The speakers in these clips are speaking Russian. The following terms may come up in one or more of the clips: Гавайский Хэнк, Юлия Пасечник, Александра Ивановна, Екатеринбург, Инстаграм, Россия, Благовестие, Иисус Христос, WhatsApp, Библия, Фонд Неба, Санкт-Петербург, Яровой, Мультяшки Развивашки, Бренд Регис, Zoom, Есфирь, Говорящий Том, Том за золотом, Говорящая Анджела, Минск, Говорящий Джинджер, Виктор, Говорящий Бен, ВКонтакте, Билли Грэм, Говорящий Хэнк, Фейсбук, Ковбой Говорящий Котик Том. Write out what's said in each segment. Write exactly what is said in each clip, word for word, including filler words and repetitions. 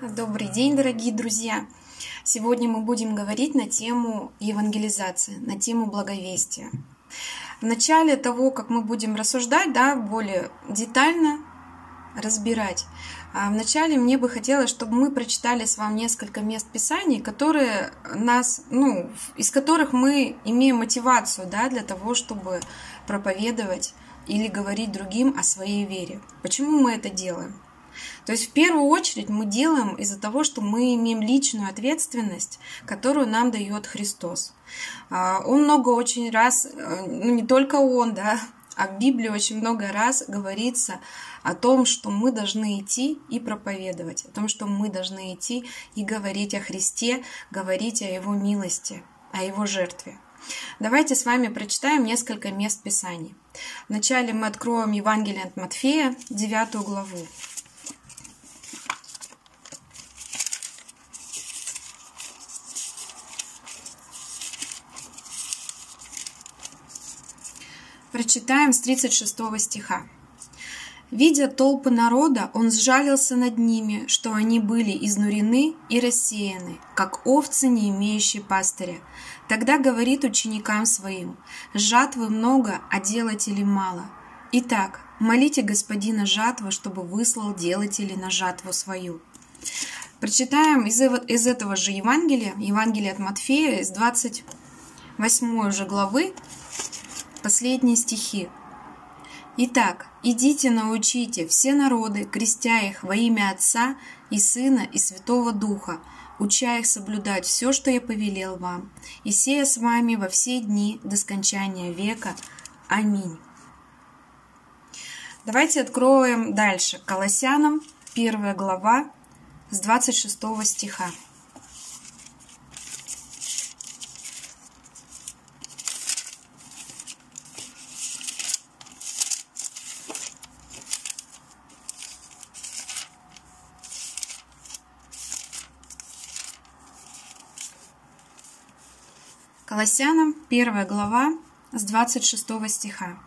Добрый день, дорогие друзья! Сегодня мы будем говорить на тему евангелизации, на тему благовестия. В начале того, как мы будем рассуждать, да, более детально разбирать, вначале мне бы хотелось, чтобы мы прочитали с вами несколько мест Писаний, которые нас, ну, из которых мы имеем мотивацию, да, для того, чтобы проповедовать или говорить другим о своей вере. Почему мы это делаем? То есть в первую очередь мы делаем из-за того, что мы имеем личную ответственность, которую нам дает Христос. Он много очень раз, ну не только Он, да, а в Библии очень много раз говорится о том, что мы должны идти и проповедовать, о том, что мы должны идти и говорить о Христе, говорить о Его милости, о Его жертве. Давайте с вами прочитаем несколько мест Писаний. Вначале мы откроем Евангелие от Матфея, девятую главу. Прочитаем с тридцать шестого стиха. «Видя толпы народа, он сжалился над ними, что они были изнурены и рассеяны, как овцы, не имеющие пастыря. Тогда говорит ученикам своим: жатвы много, а делателей мало. Итак, молите Господина жатвы, чтобы выслал делателей на жатву свою». Прочитаем из, из этого же Евангелия, Евангелие от Матфея, из двадцать восьмой уже главы, последние стихи. «Итак, идите, научите все народы, крестя их во имя Отца и Сына и Святого Духа, уча их соблюдать все, что я повелел вам, и сея с вами во все дни до скончания века. Аминь». Давайте откроем дальше. Колоссянам, первая глава, с двадцать шестого стиха. Колоссянам, первая глава, с двадцать шестого стиха.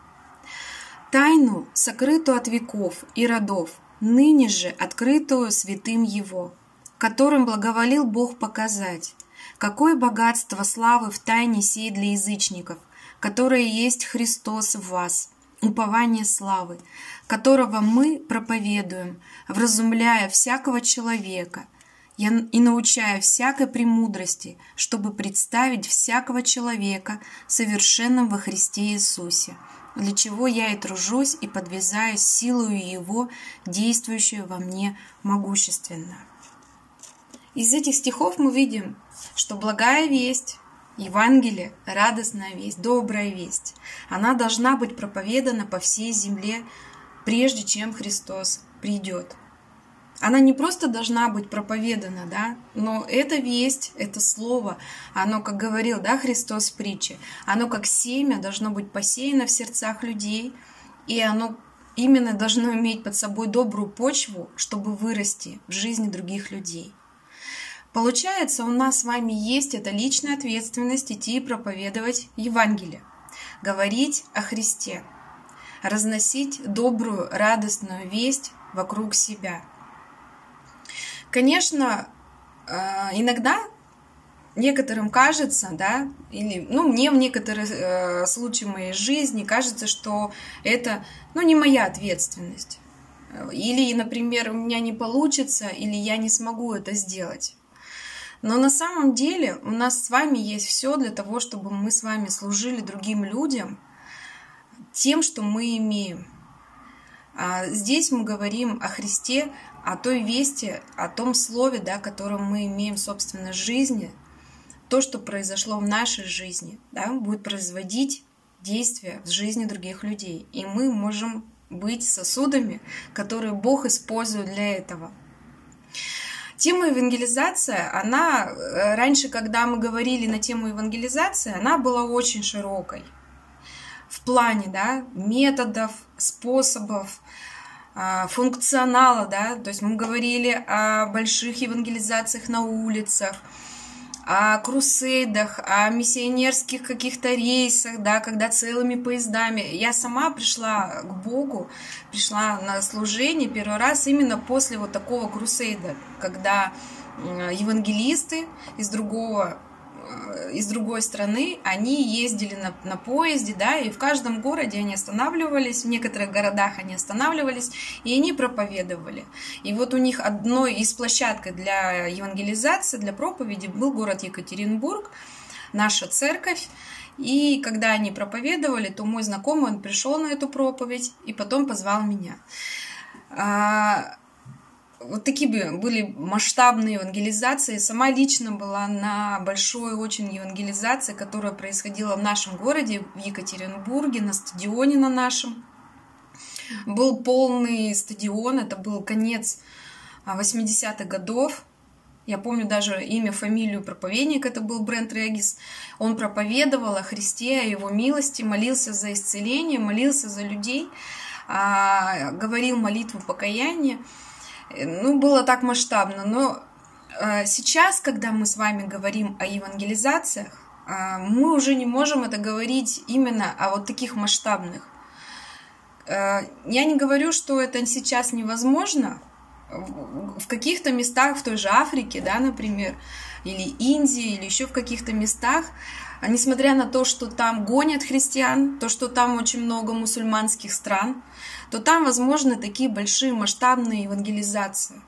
«Тайну, сокрытую от веков и родов, ныне же открытую святым Его, которым благоволил Бог показать, какое богатство славы в тайне сей для язычников, которое есть Христос в вас, упование славы, которого мы проповедуем, вразумляя всякого человека, и научая всякой премудрости, чтобы представить всякого человека совершенным во Христе Иисусе, для чего я и тружусь, и подвязаюсь силою Его, действующую во мне могущественно». Из этих стихов мы видим, что благая весть, Евангелие, радостная весть, добрая весть, она должна быть проповедана по всей земле, прежде чем Христос придет. Она не просто должна быть проповедана, да, но эта весть, это слово, оно, как говорил, да, Христос в притче, оно как семя должно быть посеяно в сердцах людей, и оно именно должно иметь под собой добрую почву, чтобы вырасти в жизни других людей. Получается, у нас с вами есть эта личная ответственность идти и проповедовать Евангелие, говорить о Христе, разносить добрую, радостную весть вокруг себя. Конечно, иногда некоторым кажется, да, или, ну, мне в некоторые случаи моей жизни кажется, что это, ну, не моя ответственность. Или, например, у меня не получится, или я не смогу это сделать. Но на самом деле у нас с вами есть все для того, чтобы мы с вами служили другим людям тем, что мы имеем. Здесь мы говорим о Христе, о той вести, о том слове, да, которое мы имеем в собственной жизни. То, что произошло в нашей жизни, да, будет производить действие в жизни других людей. И мы можем быть сосудами, которые Бог использует для этого. Тема евангелизация, она раньше, когда мы говорили на тему евангелизации, она была очень широкой. В плане, да, методов, способов, функционала, да, то есть мы говорили о больших евангелизациях на улицах, о крусейдах, о миссионерских каких-то рейсах, да, когда целыми поездами. Я сама пришла к Богу, пришла на служение первый раз именно после вот такого крусейда, когда евангелисты из другого из другой страны, они ездили на, на поезде, да, и в каждом городе они останавливались, в некоторых городах они останавливались, и они проповедовали. И вот у них одной из площадок для евангелизации, для проповеди был город Екатеринбург, наша церковь. И когда они проповедовали, то мой знакомый, он пришел на эту проповедь и потом позвал меня. Вот такие были масштабные евангелизации. Сама лично была на большой очень евангелизации, которая происходила в нашем городе, в Екатеринбурге, на стадионе на нашем. Был полный стадион, это был конец восьмидесятых годов. Я помню даже имя, фамилию проповедника, это был Бренд Регис. Он проповедовал о Христе, о Его милости, молился за исцеление, молился за людей, говорил молитву покаяния. Ну, было так масштабно, но сейчас, когда мы с вами говорим о евангелизациях, мы уже не можем это говорить именно о вот таких масштабных. Я не говорю, что это сейчас невозможно. В каких-то местах, в той же Африке, да, например, или Индии, или еще в каких-то местах, несмотря на то, что там гонят христиан, то, что там очень много мусульманских стран, то там возможны такие большие масштабные евангелизации,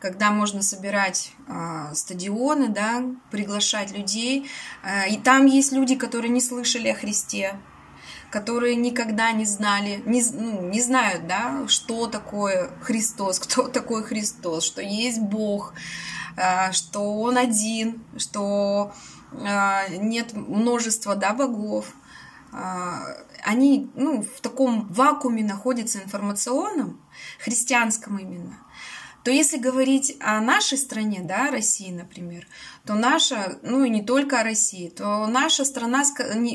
когда можно собирать э, стадионы, да, приглашать людей. Э, и там есть люди, которые не слышали о Христе, которые никогда не знали, не, ну, не знают, да, что такое Христос, кто такой Христос, что есть Бог, э, что Он один, что э, нет множества, да, богов. Они, ну, в таком вакууме находятся информационном, христианском именно. То если говорить о нашей стране, да, России, например, то наша, ну и не только о России, то наша страна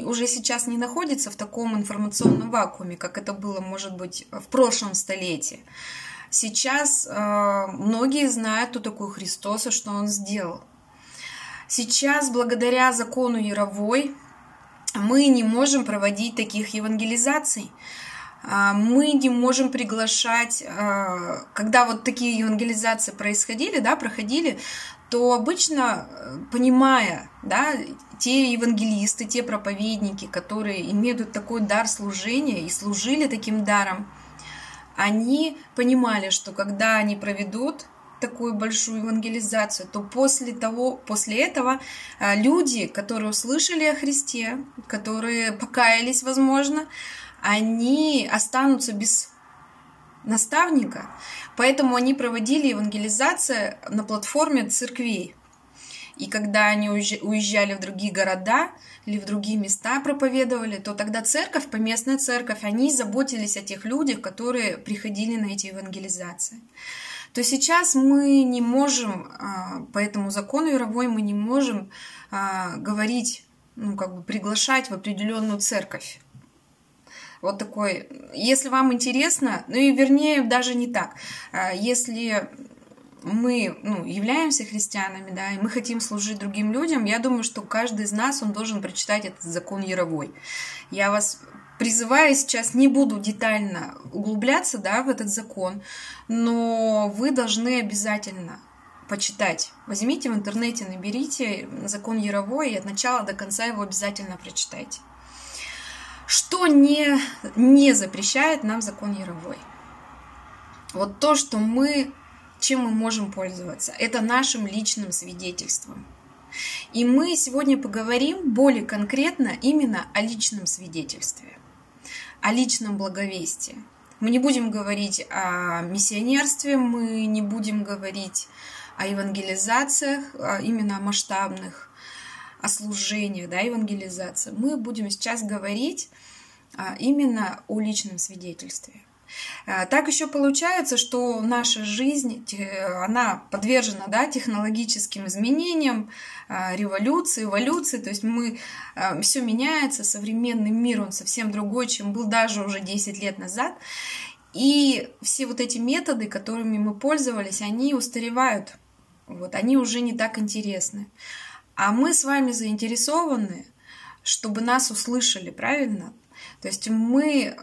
уже сейчас не находится в таком информационном вакууме, как это было, может быть, в прошлом столетии. Сейчас э, многие знают, кто такой Христос и что Он сделал. Сейчас, благодаря закону Яровой, мы не можем проводить таких евангелизаций, мы не можем приглашать. Когда вот такие евангелизации происходили, да, проходили, то обычно, понимая, да, те евангелисты, те проповедники, которые имеют такой дар служения и служили таким даром, они понимали, что когда они проведут такую большую евангелизацию, то после того, после этого люди, которые услышали о Христе, которые покаялись, возможно, они останутся без наставника. Поэтому они проводили евангелизацию на платформе церквей. И когда они уезжали в другие города или в другие места проповедовали, то тогда церковь, поместная церковь, они заботились о тех людях, которые приходили на эти евангелизации. То сейчас мы не можем, по этому закону Яровой, мы не можем говорить, ну, как бы приглашать в определенную церковь. Вот такой, если вам интересно, ну и вернее даже не так, если мы, ну, являемся христианами, да, и мы хотим служить другим людям, я думаю, что каждый из нас, он должен прочитать этот закон Яровой. Я вас призываю, сейчас не буду детально углубляться, да, в этот закон, но вы должны обязательно почитать. Возьмите в интернете, наберите закон Яровой и от начала до конца его обязательно прочитайте. Что не, не запрещает нам закон Яровой? Вот то, что мы, чем мы можем пользоваться, это нашим личным свидетельством. И мы сегодня поговорим более конкретно именно о личном свидетельстве, о личном благовестии. Мы не будем говорить о миссионерстве, мы не будем говорить о евангелизациях, именно о масштабных, о служениях, да, евангелизации. Мы будем сейчас говорить именно о личном свидетельстве. Так еще получается, что наша жизнь, она подвержена, да, технологическим изменениям, революции, эволюции, то есть мы, все меняется, современный мир, он совсем другой, чем был даже уже десять лет назад, и все вот эти методы, которыми мы пользовались, они устаревают, вот, они уже не так интересны. А мы с вами заинтересованы, чтобы нас услышали, правильно? То есть мы,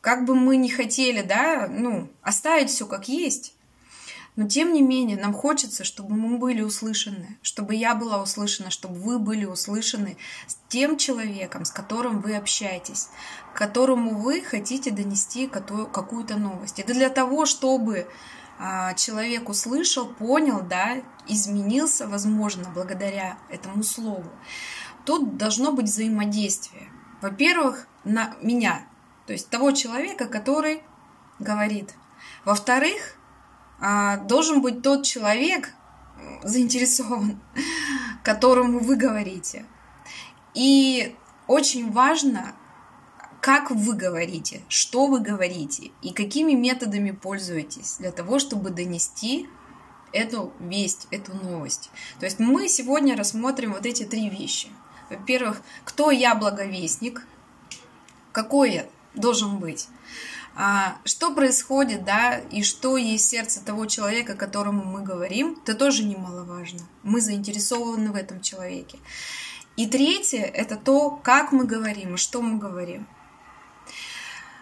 как бы мы ни хотели, да, ну, оставить все как есть, но тем не менее нам хочется, чтобы мы были услышаны, чтобы я была услышана, чтобы вы были услышаны с тем человеком, с которым вы общаетесь, которому вы хотите донести какую-то новость. Это для того, чтобы человек услышал, понял, да, изменился, возможно, благодаря этому слову. Тут должно быть взаимодействие. Во-первых, на меня, то есть того человека, который говорит. Во-вторых, должен быть тот человек заинтересован, которому вы говорите. И очень важно, как вы говорите, что вы говорите и какими методами пользуетесь для того, чтобы донести эту весть, эту новость. То есть мы сегодня рассмотрим вот эти три вещи. Во-первых, кто я благовестник, какой я должен быть, что происходит, да, и что есть в сердце того человека, которому мы говорим, это тоже немаловажно. Мы заинтересованы в этом человеке. И третье, это то, как мы говорим и что мы говорим.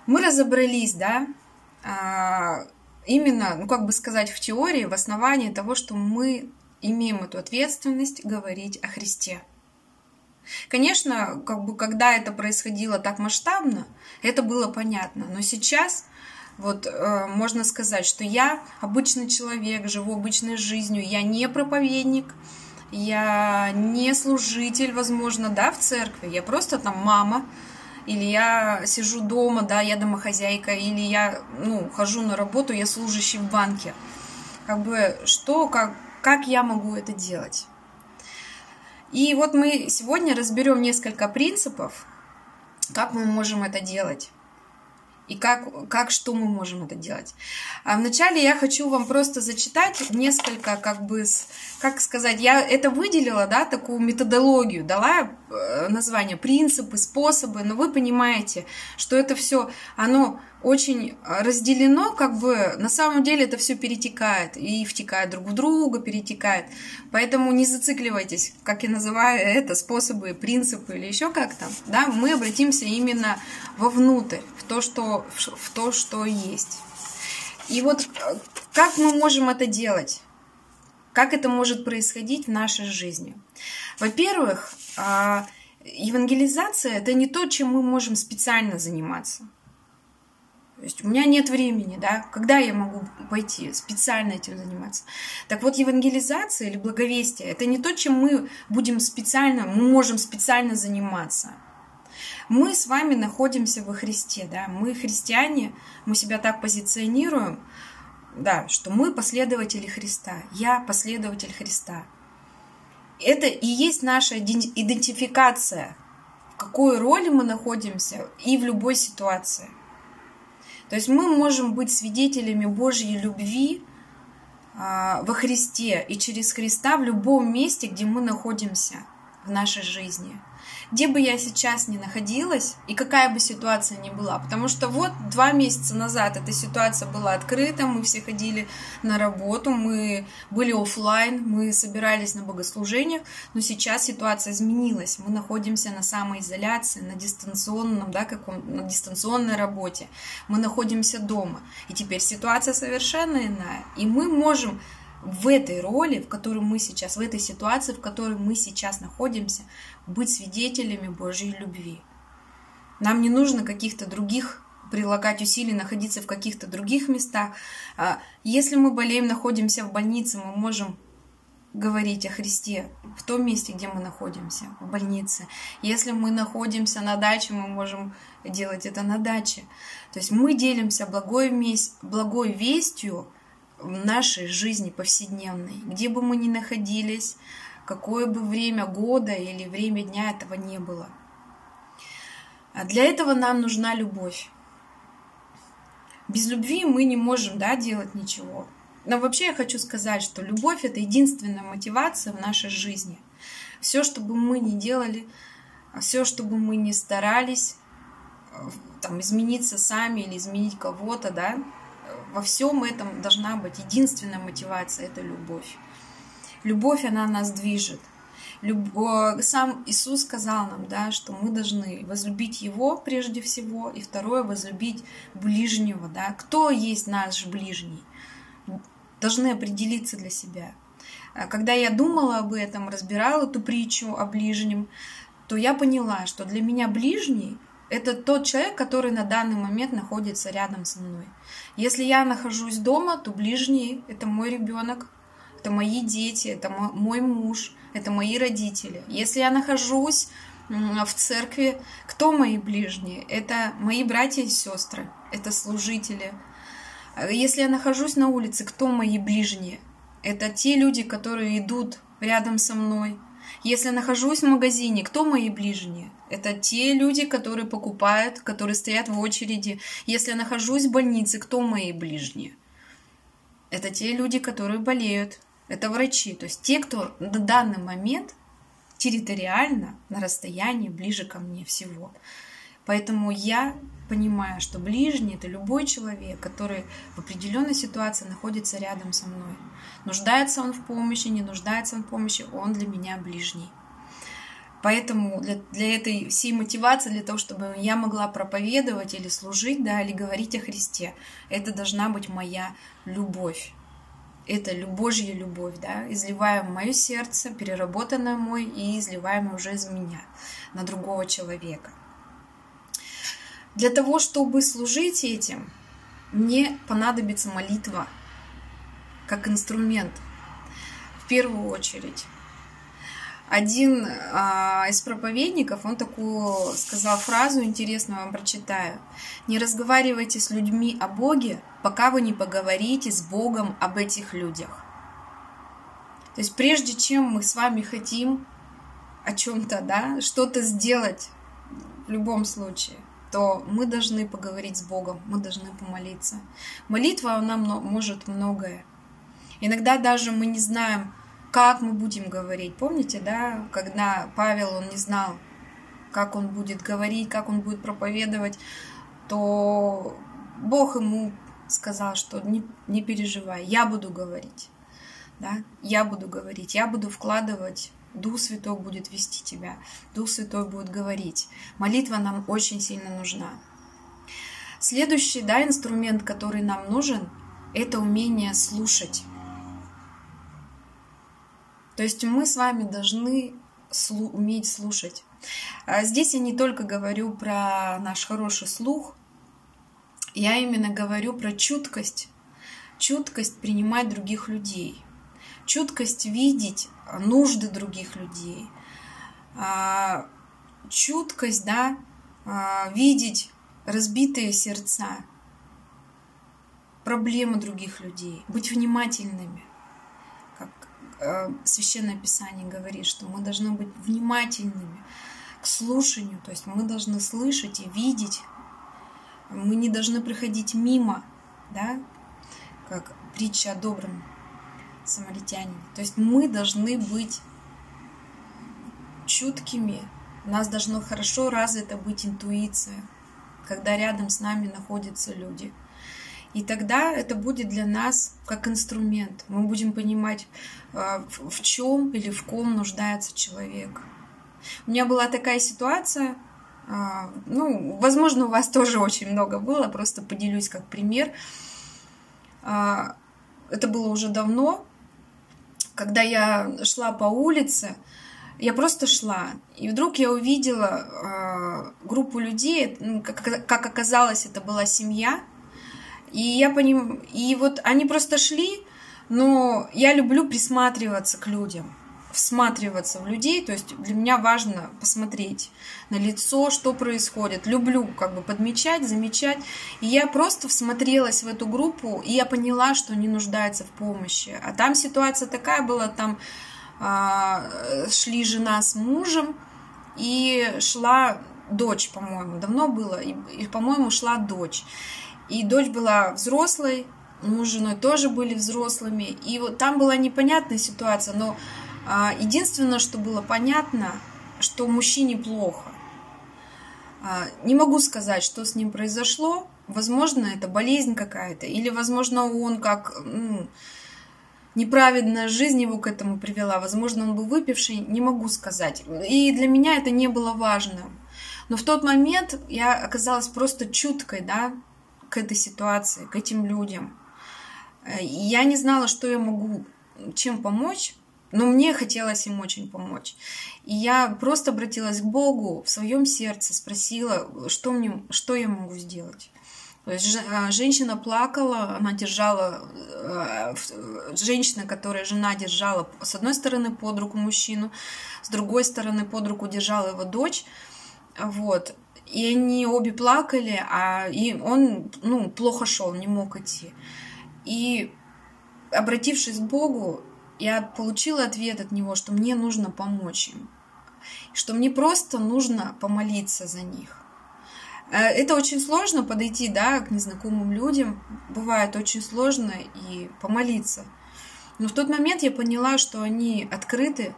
Мы разобрались, да, именно, ну, как бы сказать, в теории, в основании того, что мы имеем эту ответственность говорить о Христе. Конечно, как бы, когда это происходило так масштабно, это было понятно. Но сейчас вот, э, можно сказать, что я обычный человек, живу обычной жизнью, я не проповедник, я не служитель, возможно, да, в церкви, я просто там мама, или я сижу дома, да, я домохозяйка, или я, ну, хожу на работу, я служащий в банке. Как бы, что, как, как я могу это делать? И вот мы сегодня разберем несколько принципов, как мы можем это делать и как, как что мы можем это делать. А вначале я хочу вам просто зачитать несколько, как бы, как сказать, я это выделила, да, такую методологию, дала название, принципы, способы, но вы понимаете, что это все, оно очень разделено, как бы, на самом деле это все перетекает и втекает друг в друга, перетекает. Поэтому не зацикливайтесь, как я называю это, способы, принципы или еще как-то. Да, мы обратимся именно вовнутрь, в то, что, в то, что есть. И вот как мы можем это делать? Как это может происходить в нашей жизни? Во-первых, евангелизация – это не то, чем мы можем специально заниматься. То есть у меня нет времени, да, когда я могу пойти специально этим заниматься. Так вот, евангелизация или благовестие – это не то, чем мы будем специально, мы можем специально заниматься. Мы с вами находимся во Христе, да, мы христиане, мы себя так позиционируем, да, что мы последователи Христа, я последователь Христа. Это и есть наша идентификация, в какой роли мы находимся и в любой ситуации. То есть мы можем быть свидетелями Божьей любви во Христе и через Христа в любом месте, где мы находимся в нашей жизни. Где бы я сейчас ни находилась и какая бы ситуация ни была. Потому что вот два месяца назад эта ситуация была открыта, мы все ходили на работу, мы были офлайн, мы собирались на богослужениях, но сейчас ситуация изменилась. Мы находимся на самоизоляции, на дистанционном, да, каком, на дистанционной работе. Мы находимся дома. И теперь ситуация совершенно иная. И мы можем в этой роли, в которой мы сейчас, в этой ситуации, в которой мы сейчас находимся, быть свидетелями Божьей любви. Нам не нужно каких-то других прилагать усилий, находиться в каких-то других местах. Если мы болеем, находимся в больнице, мы можем говорить о Христе в том месте, где мы находимся, в больнице. Если мы находимся на даче, мы можем делать это на даче. То есть мы делимся благой, месть, благой вестью в нашей жизни повседневной, где бы мы ни находились, какое бы время года или время дня этого не было. Для этого нам нужна любовь. Без любви мы не можем, да, делать ничего. Но вообще я хочу сказать, что любовь – это единственная мотивация в нашей жизни. Все, что бы мы ни делали, все, что бы мы ни старались, там, измениться сами или изменить кого-то, да, во всем этом должна быть единственная мотивация – это любовь. Любовь, она нас движет. Люб... Сам Иисус сказал нам, да, что мы должны возлюбить Его прежде всего, и второе, возлюбить ближнего. Да. Кто есть наш ближний? Должны определиться для себя. Когда я думала об этом, разбирала эту притчу о ближнем, то я поняла, что для меня ближний – это тот человек, который на данный момент находится рядом со мной. Если я нахожусь дома, то ближний – это мой ребенок, это мои дети, это мой муж, это мои родители. Если я нахожусь в церкви, кто мои ближние? Это мои братья и сестры, это служители. Если я нахожусь на улице, кто мои ближние? Это те люди, которые идут рядом со мной. Если я нахожусь в магазине, кто мои ближние? Это те люди, которые покупают, которые стоят в очереди. Если я нахожусь в больнице, кто мои ближние? Это те люди, которые болеют. Это врачи. То есть те, кто на данный момент территориально на расстоянии ближе ко мне всего. Поэтому я понимаю, что ближний – это любой человек, который в определенной ситуации находится рядом со мной. Нуждается он в помощи, не нуждается он в помощи, он для меня ближний. Поэтому для, для этой всей мотивации, для того, чтобы я могла проповедовать или служить, да, или говорить о Христе, это должна быть моя любовь. Это Божья любовь, да, изливаемая в мое сердце, переработанная мной и изливаемая уже из меня на другого человека. Для того, чтобы служить этим, мне понадобится молитва как инструмент, в первую очередь. Один а, из проповедников, он такую сказал фразу, интересную вам прочитаю. «Не разговаривайте с людьми о Боге, пока вы не поговорите с Богом об этих людях». То есть прежде чем мы с вами хотим о чем-то, да, что-то сделать в любом случае, то мы должны поговорить с Богом, мы должны помолиться. Молитва, она может многое. Иногда даже мы не знаем, как мы будем говорить. Помните, да, когда Павел, он не знал, как он будет говорить, как он будет проповедовать, то Бог ему сказал, что не, не переживай, я буду говорить. Да? Я буду говорить, я буду вкладывать... Дух Святой будет вести тебя, Дух Святой будет говорить. Молитва нам очень сильно нужна. Следующий, да, инструмент, который нам нужен, это умение слушать. То есть мы с вами должны слу- уметь слушать. Здесь я не только говорю про наш хороший слух, я именно говорю про чуткость. Чуткость принимать других людей. Чуткость видеть нужды других людей, чуткость, да, видеть разбитые сердца, проблемы других людей, быть внимательными. Как Священное Писание говорит, что мы должны быть внимательными к слушанию, то есть мы должны слышать и видеть, мы не должны проходить мимо, да, как притча о добром самаритяне. То есть мы должны быть чуткими, у нас должно хорошо развита быть интуиция, когда рядом с нами находятся люди. И тогда это будет для нас как инструмент. Мы будем понимать, в чем или в ком нуждается человек. У меня была такая ситуация, ну, возможно, у вас тоже очень много было, просто поделюсь как пример. Это было уже давно. Когда я шла по улице, я просто шла, и вдруг я увидела э, группу людей, как, как оказалось, это была семья, и я поним... и вот они просто шли, но я люблю присматриваться к людям, всматриваться в людей, то есть для меня важно посмотреть на лицо, что происходит, люблю как бы подмечать, замечать, и я просто всмотрелась в эту группу, и я поняла, что они нуждаются в помощи, а там ситуация такая была, там э, шли жена с мужем, и шла дочь, по-моему, давно было, и, и по-моему, шла дочь, и дочь была взрослой, муж с женой тоже были взрослыми, и вот там была непонятная ситуация, но единственное, что было понятно, что мужчине плохо. Не могу сказать, что с ним произошло. Возможно, это болезнь какая-то. Или, возможно, он как... Ну, неправедная жизнь его к этому привела. Возможно, он был выпивший, не могу сказать. И для меня это не было важным. Но в тот момент я оказалась просто чуткой, да, к этой ситуации, к этим людям. Я не знала, что я могу, чем помочь, но мне хотелось им очень помочь. И я просто обратилась к Богу в своем сердце, спросила, что, мне, что я могу сделать. То есть женщина плакала, она держала, женщина, которая жена держала, с одной стороны под руку мужчину, с другой стороны под руку держала его дочь, вот. И они обе плакали, а и он, ну, плохо шел, не мог идти. И, обратившись к Богу, я получила ответ от него, что мне нужно помочь им, что мне просто нужно помолиться за них. Это очень сложно подойти, да, к незнакомым людям, бывает очень сложно и помолиться. Но в тот момент я поняла, что они открыты,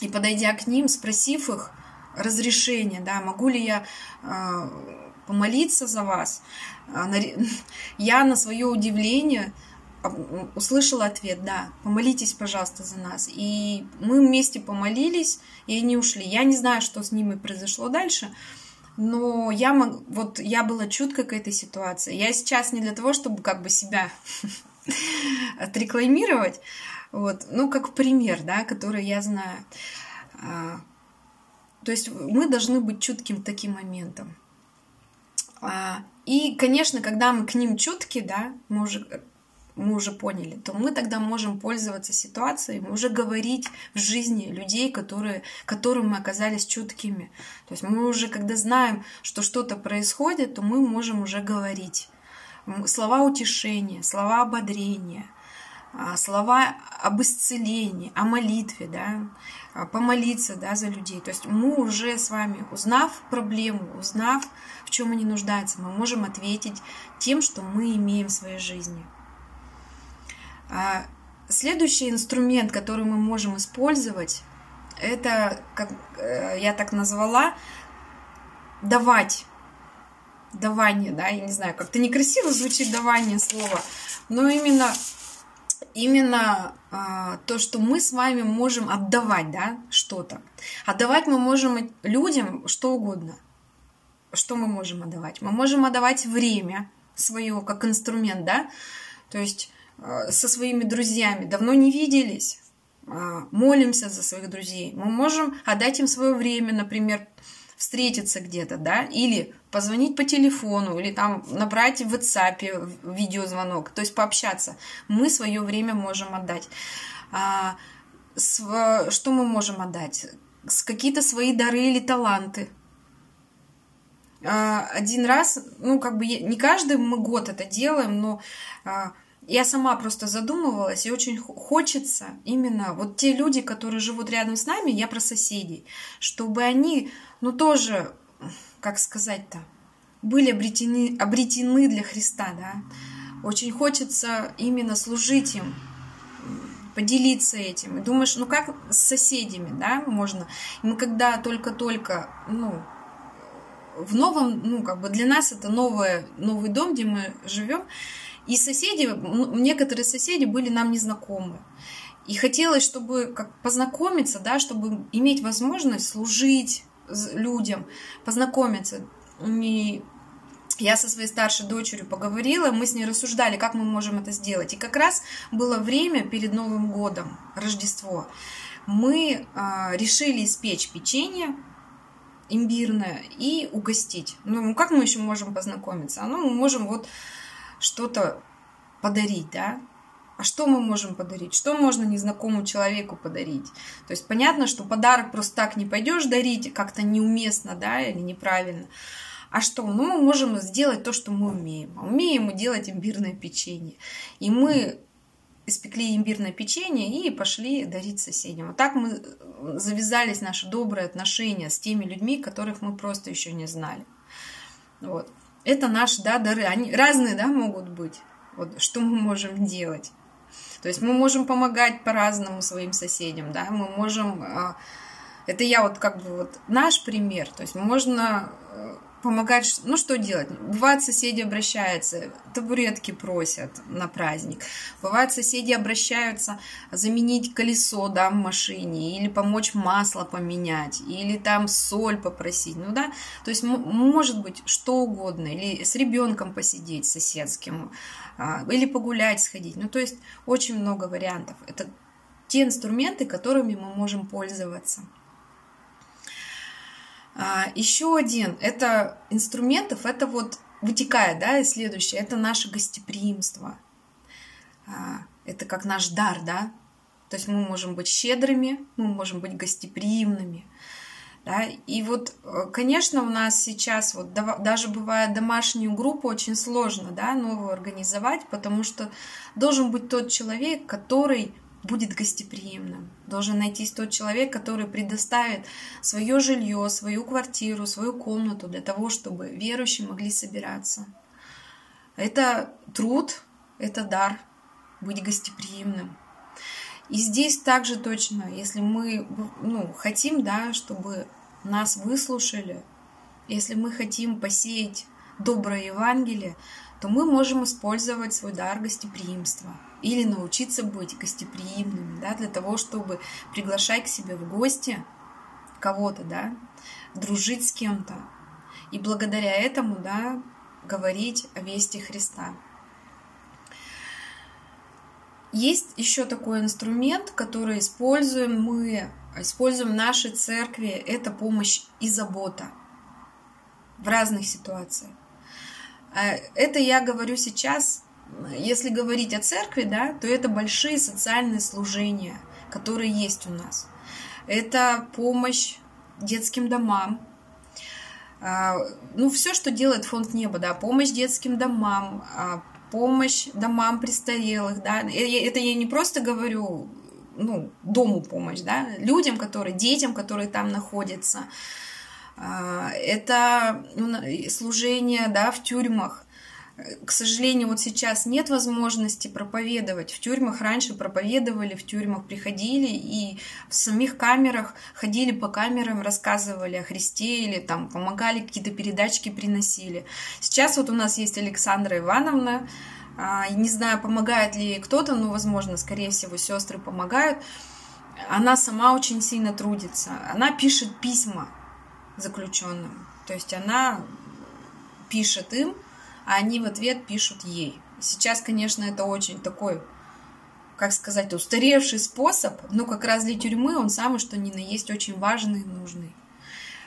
и, подойдя к ним, спросив их разрешение, да, могу ли я э, помолиться за вас, я на свое удивление услышала ответ, да, помолитесь, пожалуйста, за нас. И мы вместе помолились, и они ушли. Я не знаю, что с ними произошло дальше. Но я, мог, вот, я была чутка к этой ситуации. Я сейчас не для того, чтобы как бы себя отрекламировать, вот, ну, как пример, да, который я знаю. А, то есть мы должны быть чутким таким моментом. А, и, конечно, когда мы к ним чутки, да, мы уже, мы уже поняли, то мы тогда можем пользоваться ситуацией, уже говорить в жизни людей, которые, которым мы оказались чуткими. То есть мы уже, когда знаем, что что-то происходит, то мы можем уже говорить. Слова утешения, слова ободрения, слова об исцелении, о молитве, да, помолиться, да, за людей. То есть мы уже с вами, узнав проблему, узнав, в чем они нуждаются, мы можем ответить тем, что мы имеем в своей жизни. Следующий инструмент, который мы можем использовать, это, как я так назвала, давать. Давание, да, я не знаю, как-то некрасиво звучит давание слова, но именно, именно то, что мы с вами можем отдавать, да, что-то. Отдавать мы можем людям что угодно. Что мы можем отдавать? Мы можем отдавать время свое как инструмент, да, то есть со своими друзьями, давно не виделись, молимся за своих друзей, мы можем отдать им свое время, например, встретиться где-то, да, или позвонить по телефону, или там набрать в WhatsApp видеозвонок, то есть пообщаться. Мы свое время можем отдать. Что мы можем отдать? Какие-то свои дары или таланты. Один раз, ну, как бы не каждый мы год это делаем, но я сама просто задумывалась, и очень хочется именно вот те люди, которые живут рядом с нами, я про соседей, чтобы они, ну, тоже, как сказать-то, были обретены, обретены для Христа, да. Очень хочется именно служить им, поделиться этим. И думаешь, ну как с соседями, да, можно. Мы когда только-только, ну, в новом, ну, как бы для нас это новое, новый дом, где мы живем. И соседи, некоторые соседи были нам незнакомы. И хотелось, чтобы как познакомиться, да, чтобы иметь возможность служить людям, познакомиться. И я со своей старшей дочерью поговорила, мы с ней рассуждали, как мы можем это сделать. И как раз было время перед Новым годом, Рождество. Мы э, решили испечь печенье имбирное и угостить. Ну, как мы еще можем познакомиться? Ну, мы можем вот что-то подарить, да? А что мы можем подарить? Что можно незнакомому человеку подарить? То есть понятно, что подарок просто так не пойдешь дарить, как-то неуместно, да, или неправильно. А что? Ну, мы можем сделать то, что мы умеем. А умеем мы делать имбирное печенье. И мы испекли имбирное печенье и пошли дарить соседям. Вот так мы завязались наши добрые отношения с теми людьми, которых мы просто еще не знали. Вот. Это наши, да, дары. Они разные, да, могут быть. Вот что мы можем делать. То есть мы можем помогать по-разному своим соседям, да. Мы можем... Это я вот как бы вот наш пример. То есть можно помогать, ну что делать? Бывает, соседи обращаются, табуретки просят на праздник. Бывает, соседи обращаются заменить колесо, да, в машине, или помочь масло поменять, или там соль попросить, ну да. То есть может быть что угодно, или с ребенком посидеть соседским, или погулять сходить. Ну то есть очень много вариантов. Это те инструменты, которыми мы можем пользоваться. Еще один, это инструментов, это вот вытекает, да, и следующее, это наше гостеприимство. Это как наш дар, да. То есть мы можем быть щедрыми, мы можем быть гостеприимными. Да? И вот, конечно, у нас сейчас, вот, даже бывает домашнюю группу очень сложно, да, новую организовать, потому что должен быть тот человек, который будет гостеприимным. Должен найтись тот человек, который предоставит свое жилье, свою квартиру, свою комнату для того, чтобы верующие могли собираться. Это труд, это дар, быть гостеприимным. И здесь также точно, если мы, ну, хотим, да, чтобы нас выслушали, если мы хотим посеять доброе Евангелие, то мы можем использовать свой дар гостеприимства или научиться быть гостеприимными, да, для того, чтобы приглашать к себе в гости кого-то, да, дружить с кем-то и благодаря этому, да, говорить о вести Христа. Есть еще такой инструмент, который используем мы, используем в нашей церкви, это помощь и забота в разных ситуациях. Это я говорю сейчас, если говорить о церкви, да, то это большие социальные служения, которые есть у нас. Это помощь детским домам, ну все, что делает Фонд Неба, да, помощь детским домам, помощь домам престарелых, да. Это я не просто говорю, ну, дому помощь, да, людям, которые, детям, которые там находятся. Это служение, да, в тюрьмах. К сожалению, вот сейчас нет возможности проповедовать в тюрьмах. Раньше проповедовали, в тюрьмах приходили и в самих камерах ходили по камерам, рассказывали о Христе или там помогали, какие-то передачки приносили. Сейчас вот у нас есть Александра Ивановна. Не знаю, помогает ли ей кто-то, но, возможно, скорее всего, сестры помогают. Она сама очень сильно трудится. Она пишет письма заключенным. То есть она пишет им, а они в ответ пишут ей. Сейчас, конечно, это очень такой, как сказать, устаревший способ, но как раз для тюрьмы он самый, что ни на есть, очень важный и нужный.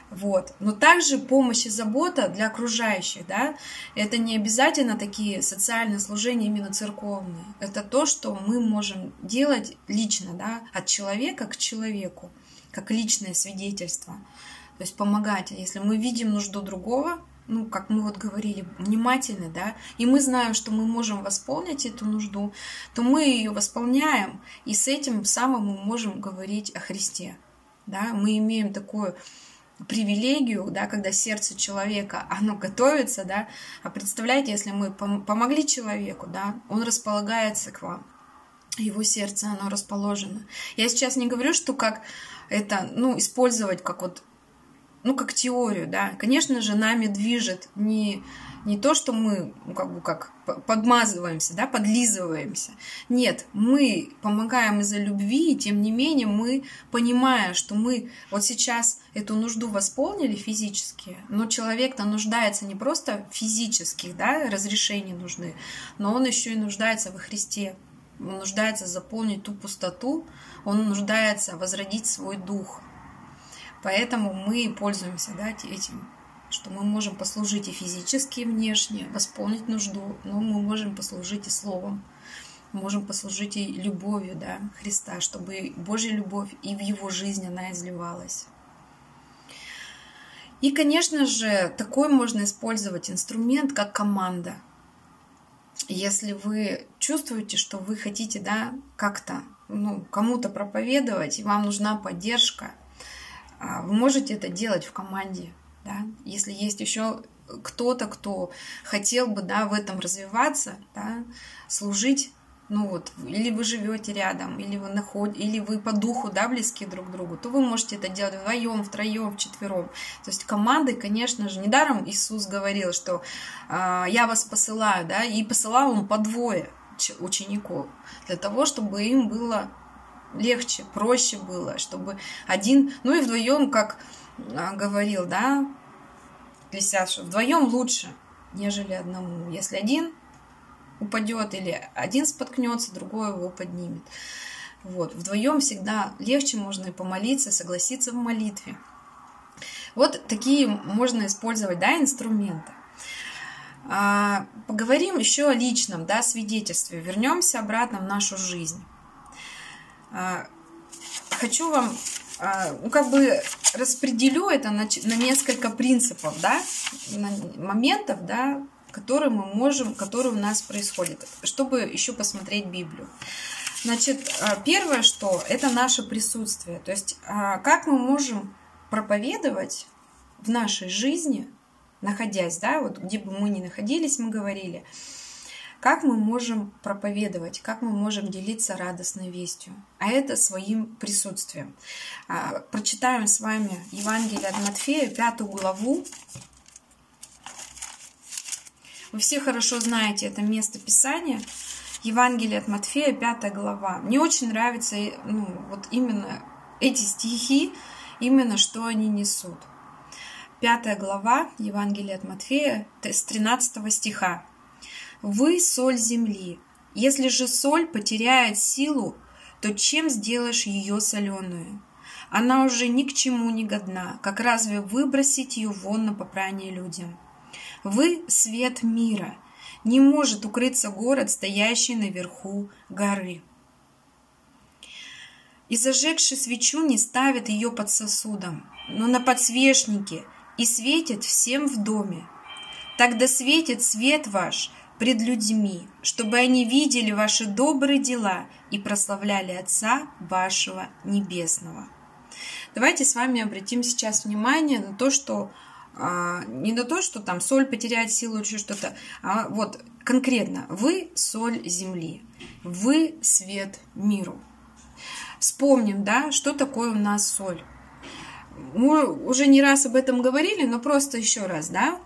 Вот. Но также помощь и забота для окружающих, да, это не обязательно такие социальные служения именно церковные. Это то, что мы можем делать лично, да, от человека к человеку, как личное свидетельство. То есть помогать, если мы видим нужду другого, ну, как мы вот говорили, внимательно, да, и мы знаем, что мы можем восполнить эту нужду, то мы ее восполняем, и с этим самым мы можем говорить о Христе, да, мы имеем такую привилегию, да, когда сердце человека, оно готовится, да, а представляете, если мы помогли человеку, да, он располагается к вам, его сердце, оно расположено. Я сейчас не говорю, что как это, ну, использовать как вот, ну, как теорию, да. Конечно же, нами движет не, не то, что мы, ну, как бы как подмазываемся, да, подлизываемся. Нет, мы помогаем из-за любви, и тем не менее мы, понимая, что мы вот сейчас эту нужду восполнили физически, но человек-то нуждается не просто в физических, да, разрешений нужны, но он еще и нуждается во Христе. Он нуждается заполнить ту пустоту, он нуждается возродить свой дух. Поэтому мы пользуемся, да, этим, что мы можем послужить и физически, и внешне, восполнить нужду, но мы можем послужить и словом, можем послужить и любовью, да, Христа, чтобы Божья любовь и в его жизни она изливалась. И, конечно же, такой можно использовать инструмент, как команда. Если вы чувствуете, что вы хотите, да, как-то, ну, кому-то проповедовать, и вам нужна поддержка, вы можете это делать в команде, да? Если есть еще кто-то, кто хотел бы, да, в этом развиваться, да, служить ну вот, или вы живете рядом, или вы находите, или вы по духу, да, близки друг к другу, то вы можете это делать вдвоем, втроем, вчетвером. То есть команды, конечно же, недаром Иисус говорил, что э, я вас посылаю, да, и посылал он по двое учеников, для того, чтобы им было легче, проще было, чтобы один, ну и вдвоем, как э, говорил, да, Лисяша, вдвоем лучше, нежели одному, если один упадет или один споткнется, другой его поднимет. Вот. Вдвоем всегда легче, можно и помолиться, согласиться в молитве. Вот такие можно использовать, да, инструменты. А, поговорим еще о личном, да, свидетельстве. Вернемся обратно в нашу жизнь. А, хочу вам, а, ну, как бы распределю это на, на несколько принципов, да, моментов, да, которые мы можем, которые у нас происходят, чтобы еще посмотреть Библию. Значит, первое, что это наше присутствие, то есть как мы можем проповедовать в нашей жизни, находясь, да, вот где бы мы ни находились, мы говорили, как мы можем проповедовать, как мы можем делиться радостной вестью, а это своим присутствием. Прочитаем с вами Евангелие от Матфея, пятую главу. Вы все хорошо знаете это место Писания. Евангелие от Матфея, пятая глава. Мне очень нравятся, ну, вот именно эти стихи, именно что они несут. пятая глава Евангелия от Матфея с тринадцатого стиха. «Вы соль земли. Если же соль потеряет силу, то чем сделаешь ее соленую? Она уже ни к чему не годна, как разве выбросить ее вон на попрание людям? Вы – свет мира. Не может укрыться город, стоящий наверху горы. И зажегший свечу не ставит ее под сосудом, но на подсвечнике, и светит всем в доме. Тогда светит свет ваш пред людьми, чтобы они видели ваши добрые дела и прославляли Отца вашего Небесного». Давайте с вами обратим сейчас внимание на то, что не на то, что там соль потеряет силу, еще что-то, а вот конкретно вы соль земли, вы свет миру. Вспомним, да, что такое у нас соль. Мы уже не раз об этом говорили, но просто еще раз, да.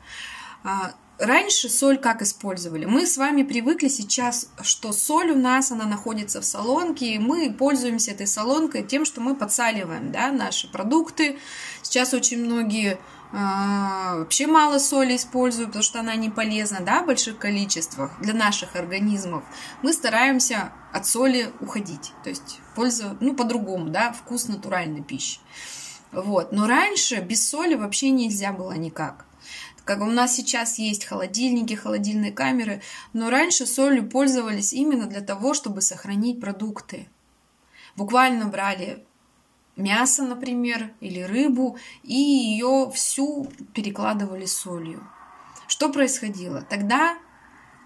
Раньше соль как использовали? Мы с вами привыкли сейчас, что соль у нас, она находится в солонке, и мы пользуемся этой солонкой тем, что мы подсаливаем, да, наши продукты. Сейчас очень многие а, вообще мало соли используют, потому что она не полезна, да, в больших количествах для наших организмов. Мы стараемся от соли уходить, то есть пользоваться, ну, по-другому, да, вкус натуральной пищи. Вот. Но раньше без соли вообще нельзя было никак. Как у нас сейчас есть холодильники, холодильные камеры, но раньше солью пользовались именно для того, чтобы сохранить продукты. Буквально брали мясо, например, или рыбу, и ее всю перекладывали солью. Что происходило? Тогда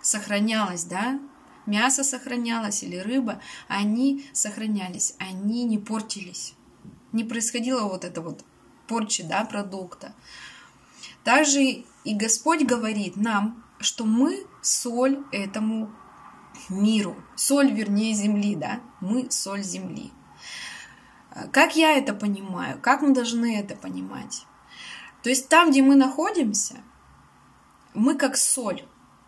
сохранялось, да, мясо сохранялось или рыба, они сохранялись, они не портились. Не происходило вот это вот порчи, да, продукта. Также и Господь говорит нам, что мы соль этому миру. Соль, вернее, земли, да? Мы соль земли. Как я это понимаю? Как мы должны это понимать? То есть там, где мы находимся, мы как соль.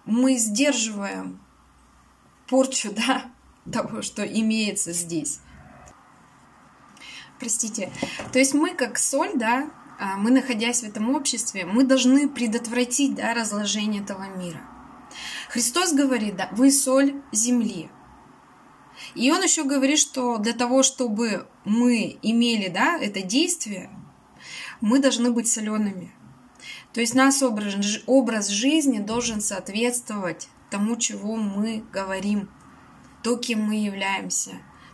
Мы сдерживаем порчу, да, того, что имеется здесь. Простите. То есть мы как соль, да, мы, находясь в этом обществе, мы должны предотвратить, да, разложение этого мира. Христос говорит, да, вы соль земли. И Он еще говорит, что для того, чтобы мы имели, да, это действие, мы должны быть солеными. То есть наш образ, образ жизни должен соответствовать тому, чего мы говорим, то, кем мы являемся.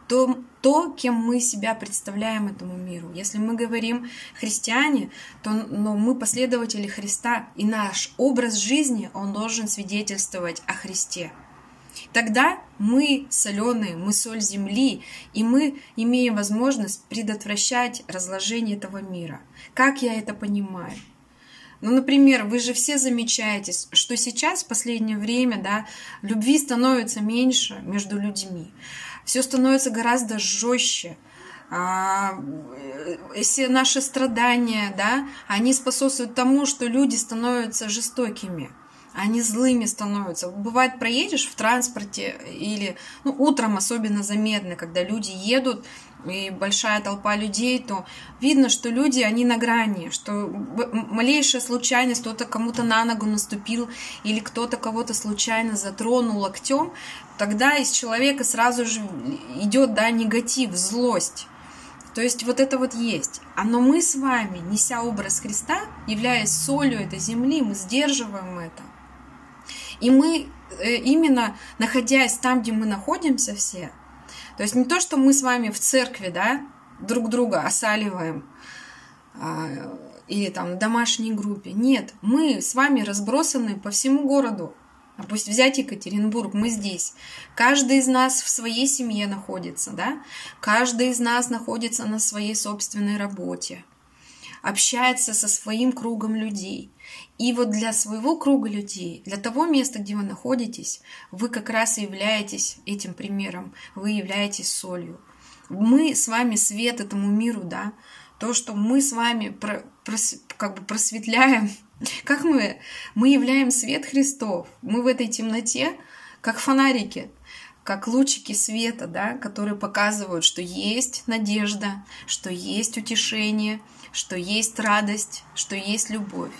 То, то, кем мы себя представляем этому миру. Если мы говорим христиане, то но мы последователи Христа, и наш образ жизни, он должен свидетельствовать о Христе. Тогда мы соленые, мы соль земли, и мы имеем возможность предотвращать разложение этого мира. Как я это понимаю? Ну, например, вы же все замечаете, что сейчас, в последнее время, да, любви становится меньше между людьми. Все становится гораздо жестче. Все наши страдания, да, они способствуют тому, что люди становятся жестокими. Они злыми становятся. Бывает, проедешь в транспорте или, ну, утром особенно заметно, когда люди едут и большая толпа людей, то видно, что люди, они на грани, что малейшая случайность, кто-то кому-то на ногу наступил или кто-то кого-то случайно затронул локтем, тогда из человека сразу же идет, да, негатив, злость. То есть вот это вот есть. А но мы с вами, неся образ Христа, являясь солью этой земли, мы сдерживаем это. И мы, именно находясь там, где мы находимся все, то есть не то, что мы с вами в церкви, да, друг друга осаливаем а, или там в домашней группе. Нет, мы с вами разбросаны по всему городу. А пусть взять Екатеринбург, мы здесь. Каждый из нас в своей семье находится, да? Каждый из нас находится на своей собственной работе, общается со своим кругом людей. И вот для своего круга людей, для того места, где вы находитесь, вы как раз и являетесь этим примером, вы являетесь солью. Мы с вами свет этому миру, да, то, что мы с вами про, прос, как бы просветляем, как мы, мы являем свет Христов, мы в этой темноте, как фонарики, как лучики света, да, которые показывают, что есть надежда, что есть утешение, что есть радость, что есть любовь.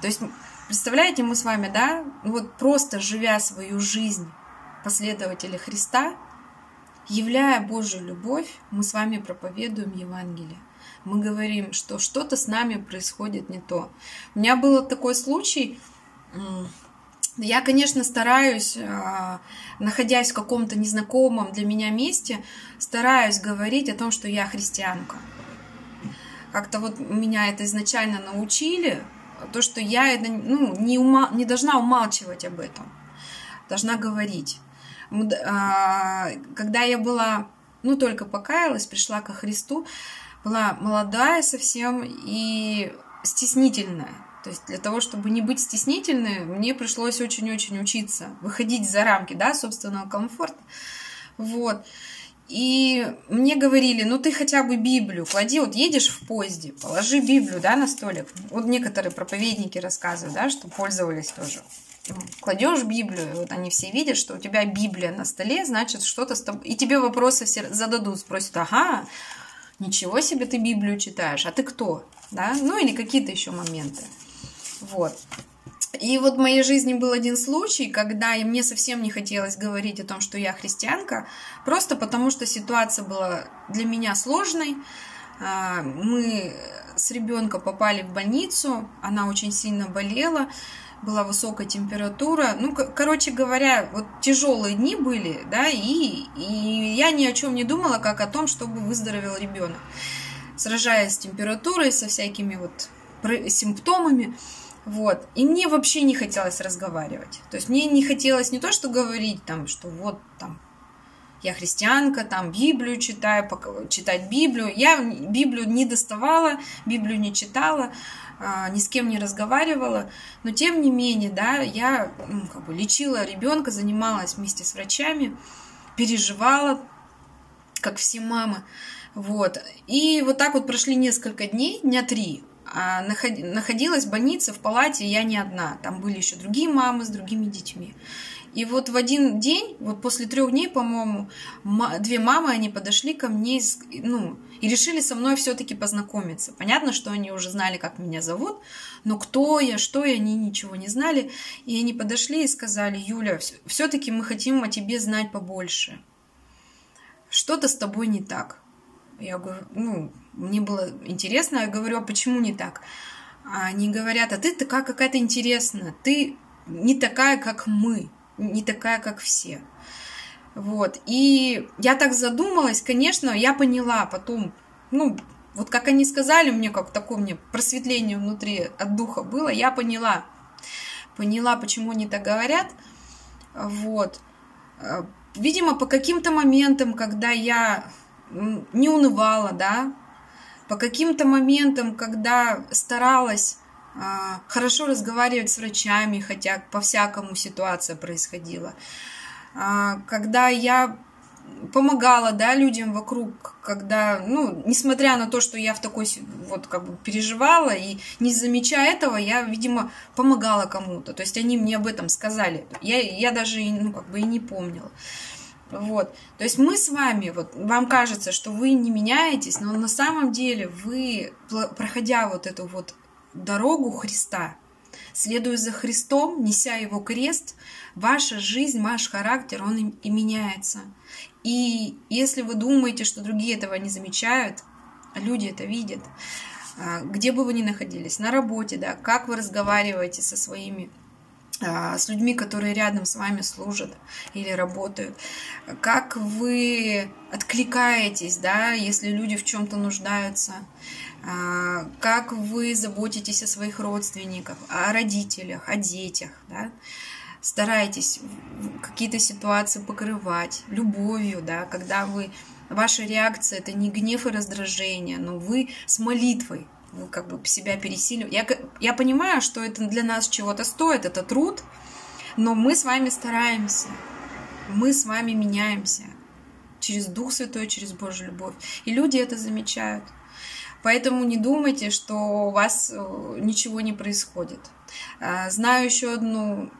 То есть, представляете, мы с вами, да, вот просто живя свою жизнь последователя Христа, являя Божью любовь, мы с вами проповедуем Евангелие. Мы говорим, что что-то с нами происходит не то. У меня был такой случай. Я, конечно, стараюсь, находясь в каком-то незнакомом для меня месте, стараюсь говорить о том, что я христианка. Как-то вот меня это изначально научили, то, что я это, ну, не, ума, не должна умалчивать об этом, должна говорить. Когда я была, ну, только покаялась, пришла ко Христу, была молодая совсем и стеснительная. То есть для того, чтобы не быть стеснительной, мне пришлось очень-очень учиться, выходить за рамки, да, собственного комфорта. Вот. И мне говорили, ну ты хотя бы Библию клади, вот едешь в поезде, положи Библию, да, на столик. Вот некоторые проповедники рассказывают, да, что пользовались тоже. Кладешь Библию, вот они все видят, что у тебя Библия на столе, значит что-то с тобой. И тебе вопросы все зададут, спросят, ага, ничего себе, ты Библию читаешь, а ты кто? Да? Ну или какие-то еще моменты. Вот. И вот в моей жизни был один случай, когда и мне совсем не хотелось говорить о том, что я христианка, просто потому что ситуация была для меня сложной. Мы с ребенком попали в больницу, она очень сильно болела, была высокая температура. Ну, короче говоря, вот тяжелые дни были, да, и, и я ни о чем не думала, как о том, чтобы выздоровел ребенок. Сражаясь с температурой, со всякими вот симптомами. Вот. И мне вообще не хотелось разговаривать. То есть мне не хотелось не то, что говорить, там, что вот там я христианка, там Библию читаю, читать Библию. Я Библию не доставала, Библию не читала, ни с кем не разговаривала. Но тем не менее, да, я, ну, как бы лечила ребенка, занималась вместе с врачами, переживала, как все мамы. Вот. И вот так вот прошли несколько дней, дня три. Находилась в больнице, в палате, я не одна. Там были еще другие мамы с другими детьми. И вот в один день, вот после трех дней, по-моему, две мамы, они подошли ко мне, ну, и решили со мной все-таки познакомиться. Понятно, что они уже знали, как меня зовут, но кто я, что я, они ничего не знали. И они подошли и сказали: Юля, все-таки мы хотим о тебе знать побольше. Что-то с тобой не так. Я говорю, ну, мне было интересно, я говорю, а почему не так? Они говорят, а ты такая какая-то интересная, ты не такая, как мы, не такая, как все. Вот, и я так задумалась, конечно, я поняла потом, ну, вот как они сказали мне, как такое мне просветление внутри от духа было, я поняла, поняла, почему они так говорят, вот. Видимо, по каким-то моментам, когда я не унывала, да, по каким-то моментам, когда старалась хорошо разговаривать с врачами, хотя по-всякому ситуация происходила. Когда я помогала, да, людям вокруг, когда, ну, несмотря на то, что я в такой, вот, как бы переживала, и не замечая этого, я, видимо, помогала кому-то, то есть они мне об этом сказали, я, я даже, ну, как бы и не помнила, вот, то есть мы с вами, вот, вам кажется, что вы не меняетесь, но на самом деле вы, проходя вот эту вот дорогу Христа, следуя за Христом, неся Его крест, ваша жизнь, ваш характер, он и меняется. И если вы думаете, что другие этого не замечают, люди это видят, где бы вы ни находились, на работе, да, как вы разговариваете со своими, с людьми, которые рядом с вами служат или работают, как вы откликаетесь, да, если люди в чем-то нуждаются, как вы заботитесь о своих родственниках, о родителях, о детях, да? Старайтесь какие-то ситуации покрывать любовью, да? Когда вы, ваша реакция — это не гнев и раздражение, но вы с молитвой, вы как бы себя пересиливаете. Я, я понимаю, что это для нас чего-то стоит, это труд, но мы с вами стараемся, мы с вами меняемся через Дух Святой, через Божью любовь, и люди это замечают. Поэтому не думайте, что у вас ничего не происходит. Знаю еще одну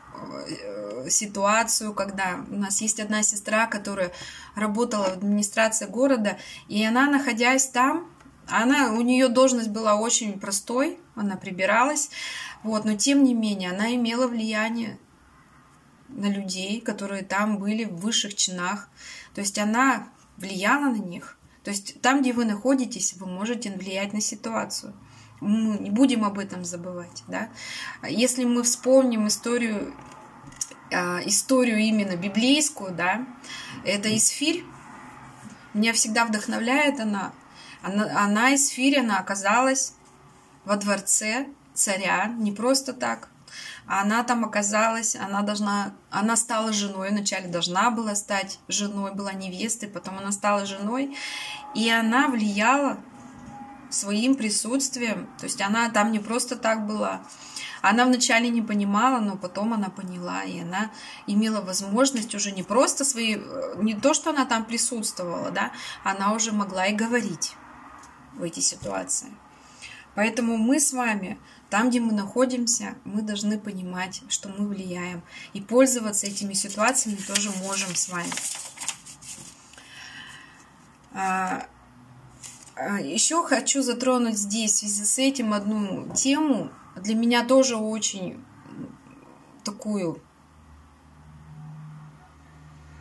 ситуацию, когда у нас есть одна сестра, которая работала в администрации города, и она, находясь там, она, у нее должность была очень простой, она прибиралась, вот, но тем не менее она имела влияние на людей, которые там были в высших чинах, то есть она влияла на них. То есть там, где вы находитесь, вы можете влиять на ситуацию. Мы не будем об этом забывать. Да? Если мы вспомним историю, историю именно библейскую, да, это Есфирь. Меня всегда вдохновляет она. Она, она Есфирь, она оказалась во дворце царя не просто так. Она там оказалась, она должна, она стала женой, вначале должна была стать женой, была невестой, потом она стала женой, и она влияла своим присутствием, то есть она там не просто так была, она вначале не понимала, но потом она поняла, и она имела возможность уже не просто свои, не то, что она там присутствовала, да, она уже могла и говорить в эти ситуации. Поэтому мы с вами, там, где мы находимся, мы должны понимать, что мы влияем. И пользоваться этими ситуациями тоже можем с вами. Еще хочу затронуть здесь, в связи с этим, одну тему. Для меня тоже очень такую,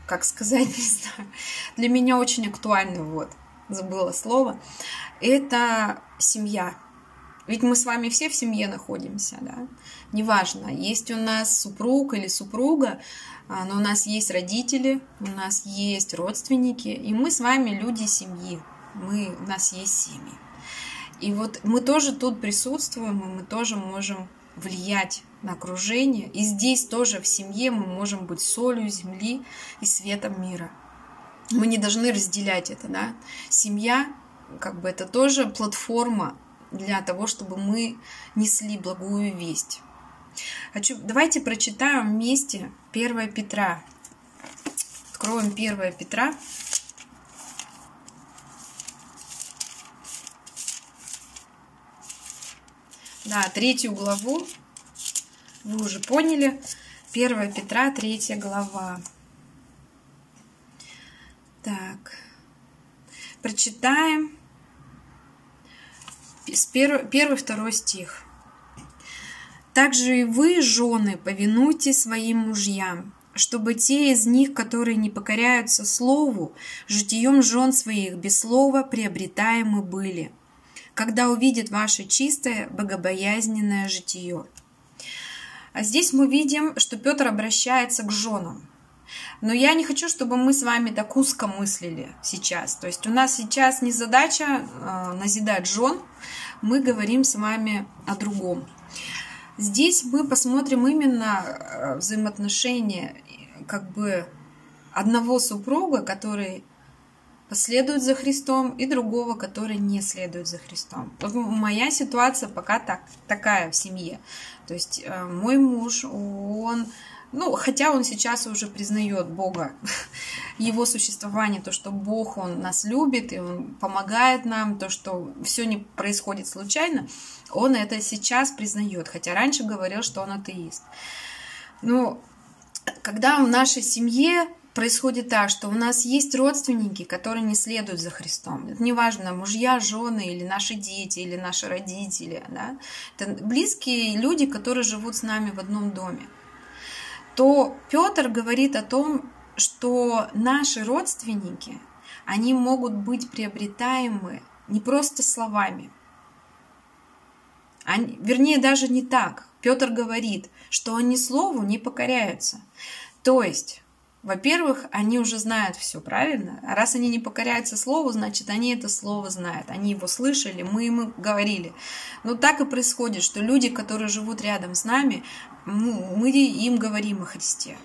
как сказать, не знаю, для меня очень актуальную, вот, забыла слово, это семья. Ведь мы с вами все в семье находимся, да? Неважно, есть у нас супруг или супруга, но у нас есть родители, у нас есть родственники, и мы с вами люди семьи, мы, у нас есть семьи. И вот мы тоже тут присутствуем, и мы тоже можем влиять на окружение, и здесь тоже в семье мы можем быть солью земли и светом мира. Мы не должны разделять это, да? Семья, как бы, это тоже платформа для того, чтобы мы несли благую весть. Хочу, давайте прочитаем вместе первое Петра. Откроем первое Петра. Да, третью главу. Вы уже поняли. первое Петра, третья глава. Так. Прочитаем первый-второй стих. «Также и вы, жены, повинуйтесь своим мужьям, чтобы те из них, которые не покоряются слову, житием жен своих без слова приобретаемы были, когда увидят ваше чистое, богобоязненное житие». А здесь мы видим, что Петр обращается к женам. Но я не хочу, чтобы мы с вами так узко мыслили сейчас. То есть у нас сейчас не задача назидать жен, мы говорим с вами о другом. Здесь мы посмотрим именно взаимоотношения, как бы, одного супруга, который следует за Христом, и другого, который не следует за Христом. Моя ситуация пока так, такая в семье. То есть мой муж, он... Ну, хотя он сейчас уже признает Бога, его существование, то, что Бог, он нас любит, и он помогает нам, то, что все не происходит случайно, он это сейчас признает, хотя раньше говорил, что он атеист. Но когда в нашей семье происходит так, что у нас есть родственники, которые не следуют за Христом. Это неважно, мужья, жены, или наши дети, или наши родители. Да? Это близкие люди, которые живут с нами в одном доме. То Петр говорит о том, что наши родственники, они могут быть приобретаемы не просто словами. Они, вернее, даже не так. Петр говорит, что они слову не покоряются. То есть, во-первых, они уже знают все, правильно? А раз они не покоряются слову, значит, они это слово знают. Они его слышали, мы ему говорили. Но так и происходит, что люди, которые живут рядом с нами, мы им говорим о Христе.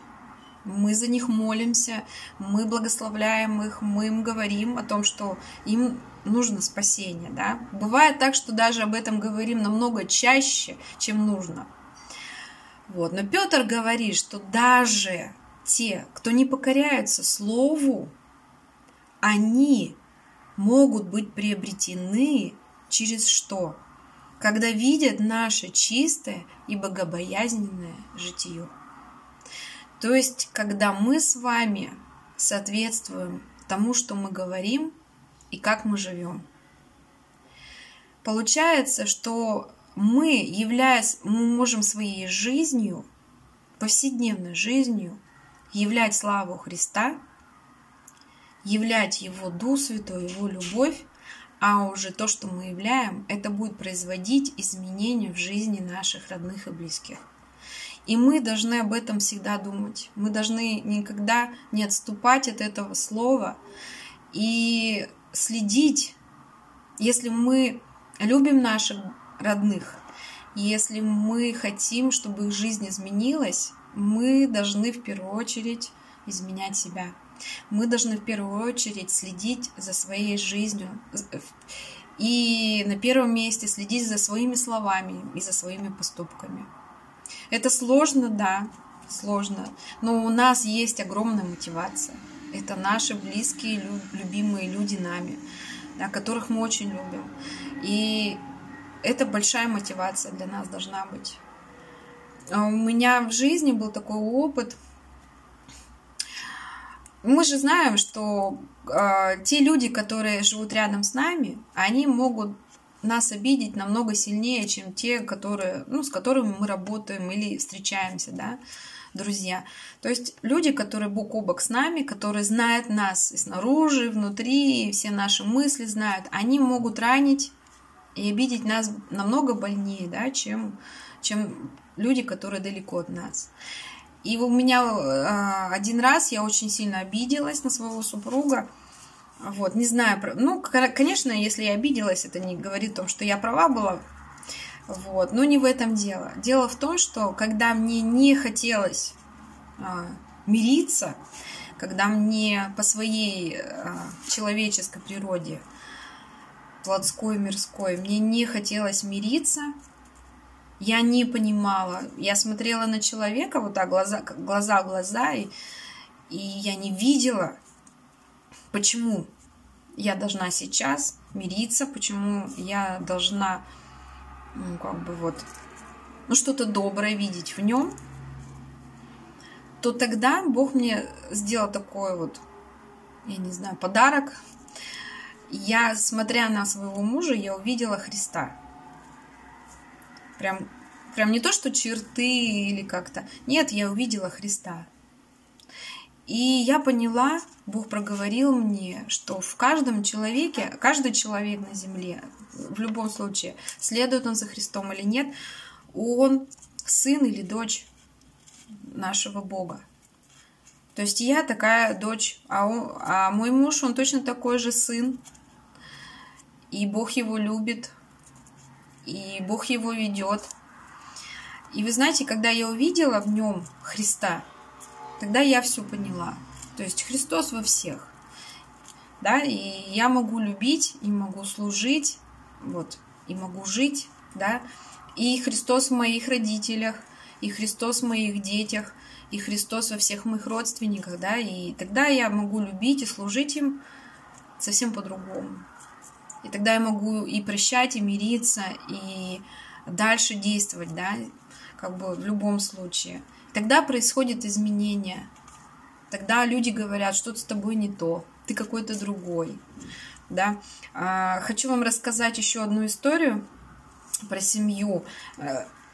Мы за них молимся, мы благословляем их, мы им говорим о том, что им нужно спасение. Да? Бывает так, что даже об этом говорим намного чаще, чем нужно. Вот. Но Петр говорит, что даже... те, кто не покоряются слову, они могут быть приобретены через что? Когда видят наше чистое и богобоязненное житие. То есть, когда мы с вами соответствуем тому, что мы говорим и как мы живем. Получается, что мы, являясь, мы можем своей жизнью, повседневной жизнью, являть славу Христа, являть Его Дух Святой, Его любовь, а уже то, что мы являем, это будет производить изменения в жизни наших родных и близких. И мы должны об этом всегда думать. Мы должны никогда не отступать от этого слова и следить, если мы любим наших родных, если мы хотим, чтобы их жизнь изменилась, мы должны в первую очередь изменять себя. Мы должны в первую очередь следить за своей жизнью. И на первом месте следить за своими словами и за своими поступками. Это сложно, да, сложно. Но у нас есть огромная мотивация. Это наши близкие, любимые люди нами, которых мы очень любим. И это большая мотивация для нас должна быть. У меня в жизни был такой опыт. Мы же знаем, что э, те люди, которые живут рядом с нами, они могут нас обидеть намного сильнее, чем те, которые, ну, с которыми мы работаем или встречаемся, да, друзья. То есть люди, которые бок о бок с нами, которые знают нас и снаружи, и внутри, и все наши мысли знают, они могут ранить и обидеть нас намного больнее, да, чем... чем люди, которые далеко от нас. И у меня один раз я очень сильно обиделась на своего супруга. Вот, не знаю, ну, конечно, если я обиделась, это не говорит о том, что я права была. Вот, но не в этом дело. Дело в том, что когда мне не хотелось мириться, когда мне по своей человеческой природе, плотской, мирской, мне не хотелось мириться, я не понимала. Я смотрела на человека вот так, глаза, глаза в глаза, и, и я не видела, почему я должна сейчас мириться, почему я должна, ну, как бы вот, ну, что-то доброе видеть в нем. То тогда Бог мне сделал такой вот, я не знаю, подарок. Я, смотря на своего мужа, я увидела Христа. Прям, прям не то, что черты или как-то. Нет, я увидела Христа. И я поняла, Бог проговорил мне, что в каждом человеке, каждый человек на земле, в любом случае, следует он за Христом или нет, он сын или дочь нашего Бога. То есть я такая дочь, а, он, а мой муж, он точно такой же сын. И Бог его любит. И Бог его ведет. И вы знаете, когда я увидела в нем Христа, тогда я все поняла. То есть Христос во всех. да, и я могу любить, и могу служить, вот, и могу жить, да, и Христос в моих родителях, и Христос в моих детях, и Христос во всех моих родственниках, да, и тогда я могу любить и служить им совсем по-другому. И тогда я могу и прощать, и мириться, и дальше действовать, да, как бы в любом случае. Тогда происходит изменение. Тогда люди говорят, что-то с тобой не то, ты какой-то другой, да. А, хочу вам рассказать еще одну историю про семью.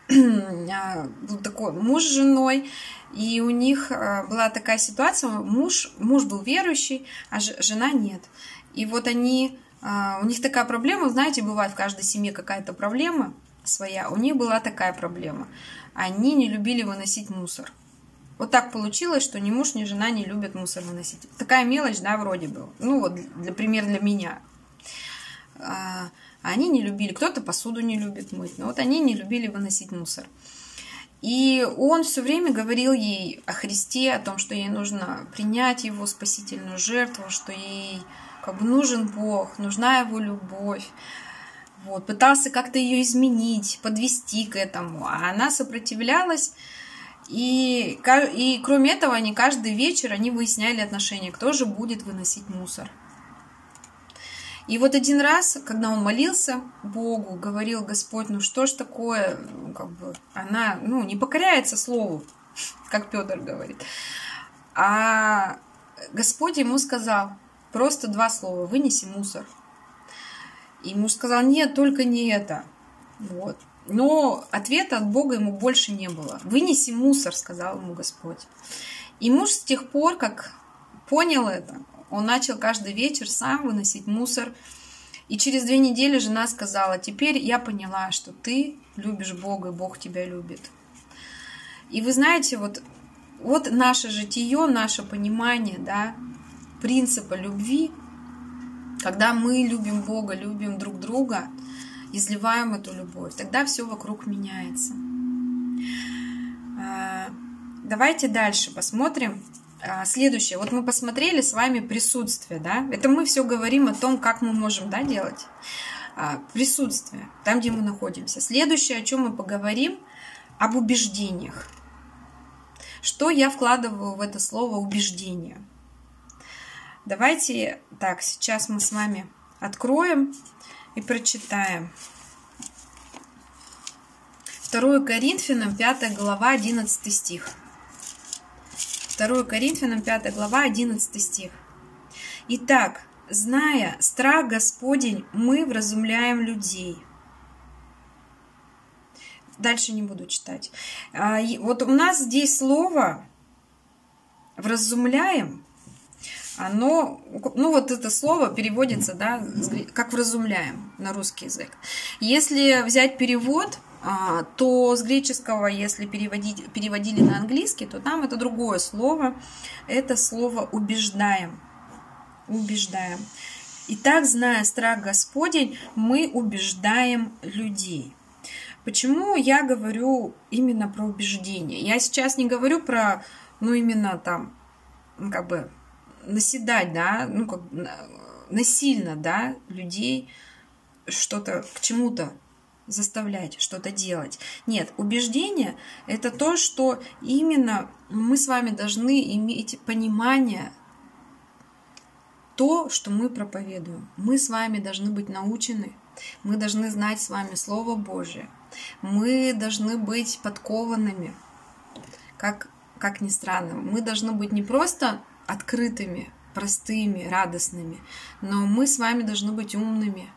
Был такой муж с женой, и у них была такая ситуация, муж, муж был верующий, а жена нет. И вот они, у них такая проблема, знаете, бывает в каждой семье какая-то проблема своя, у них была такая проблема, они не любили выносить мусор. Вот так получилось, что ни муж, ни жена не любят мусор выносить. Такая мелочь, да, вроде бы, ну вот, например, для меня. Они не любили, кто-то посуду не любит мыть, но вот они не любили выносить мусор. И он все время говорил ей о Христе, о том, что ей нужно принять его спасительную жертву, что ей как бы нужен Бог, нужна его любовь. Вот, пытался как-то ее изменить, подвести к этому, а она сопротивлялась. И, и кроме этого, они каждый вечер они выясняли отношения, кто же будет выносить мусор. И вот один раз, когда он молился Богу, говорил: Господь, ну что ж такое, как бы она, ну, не покоряется слову, как Петр говорит. А Господь ему сказал просто два слова: вынеси мусор. И муж сказал: нет, только не это. Вот. Но ответа от Бога ему больше не было. Вынеси мусор, сказал ему Господь. И муж с тех пор, как понял это, он начал каждый вечер сам выносить мусор. И через две недели жена сказала: теперь я поняла, что ты любишь Бога, и Бог тебя любит. И вы знаете, вот, вот наше житие, наше понимание, да, принципа любви, когда мы любим Бога, любим друг друга, изливаем эту любовь, тогда все вокруг меняется. Давайте дальше посмотрим. Следующее. Вот мы посмотрели с вами присутствие, да? Это мы все говорим о том, как мы можем, да, делать. Присутствие, там, где мы находимся. Следующее, о чем мы поговорим, об убеждениях. Что я вкладываю в это слово убеждение? Давайте так, сейчас мы с вами откроем и прочитаем. второе Коринфянам, пятая глава, одиннадцатый стих. второе Коринфянам, пятая глава, одиннадцатый стих. Итак, зная страх Господень, мы вразумляем людей. Дальше не буду читать. Вот у нас здесь слово «вразумляем». Оно, ну вот это слово переводится, да, как «вразумляем» на русский язык. Если взять перевод, то с греческого, если переводить, переводили на английский, то там это другое слово. Это слово «убеждаем». Убеждаем. Итак, зная страх Господень, мы убеждаем людей. Почему я говорю именно про убеждение? Я сейчас не говорю про, ну, именно там, как бы, наседать, да, ну, как насильно, да, людей что-то к чему-то заставлять, что-то делать. Нет, убеждение – это то, что именно мы с вами должны иметь понимание то, что мы проповедуем. Мы с вами должны быть научены, мы должны знать с вами Слово Божие, мы должны быть подкованными, как, как ни странно. Мы должны быть не просто открытыми, простыми, радостными. Но мы с вами должны быть умными.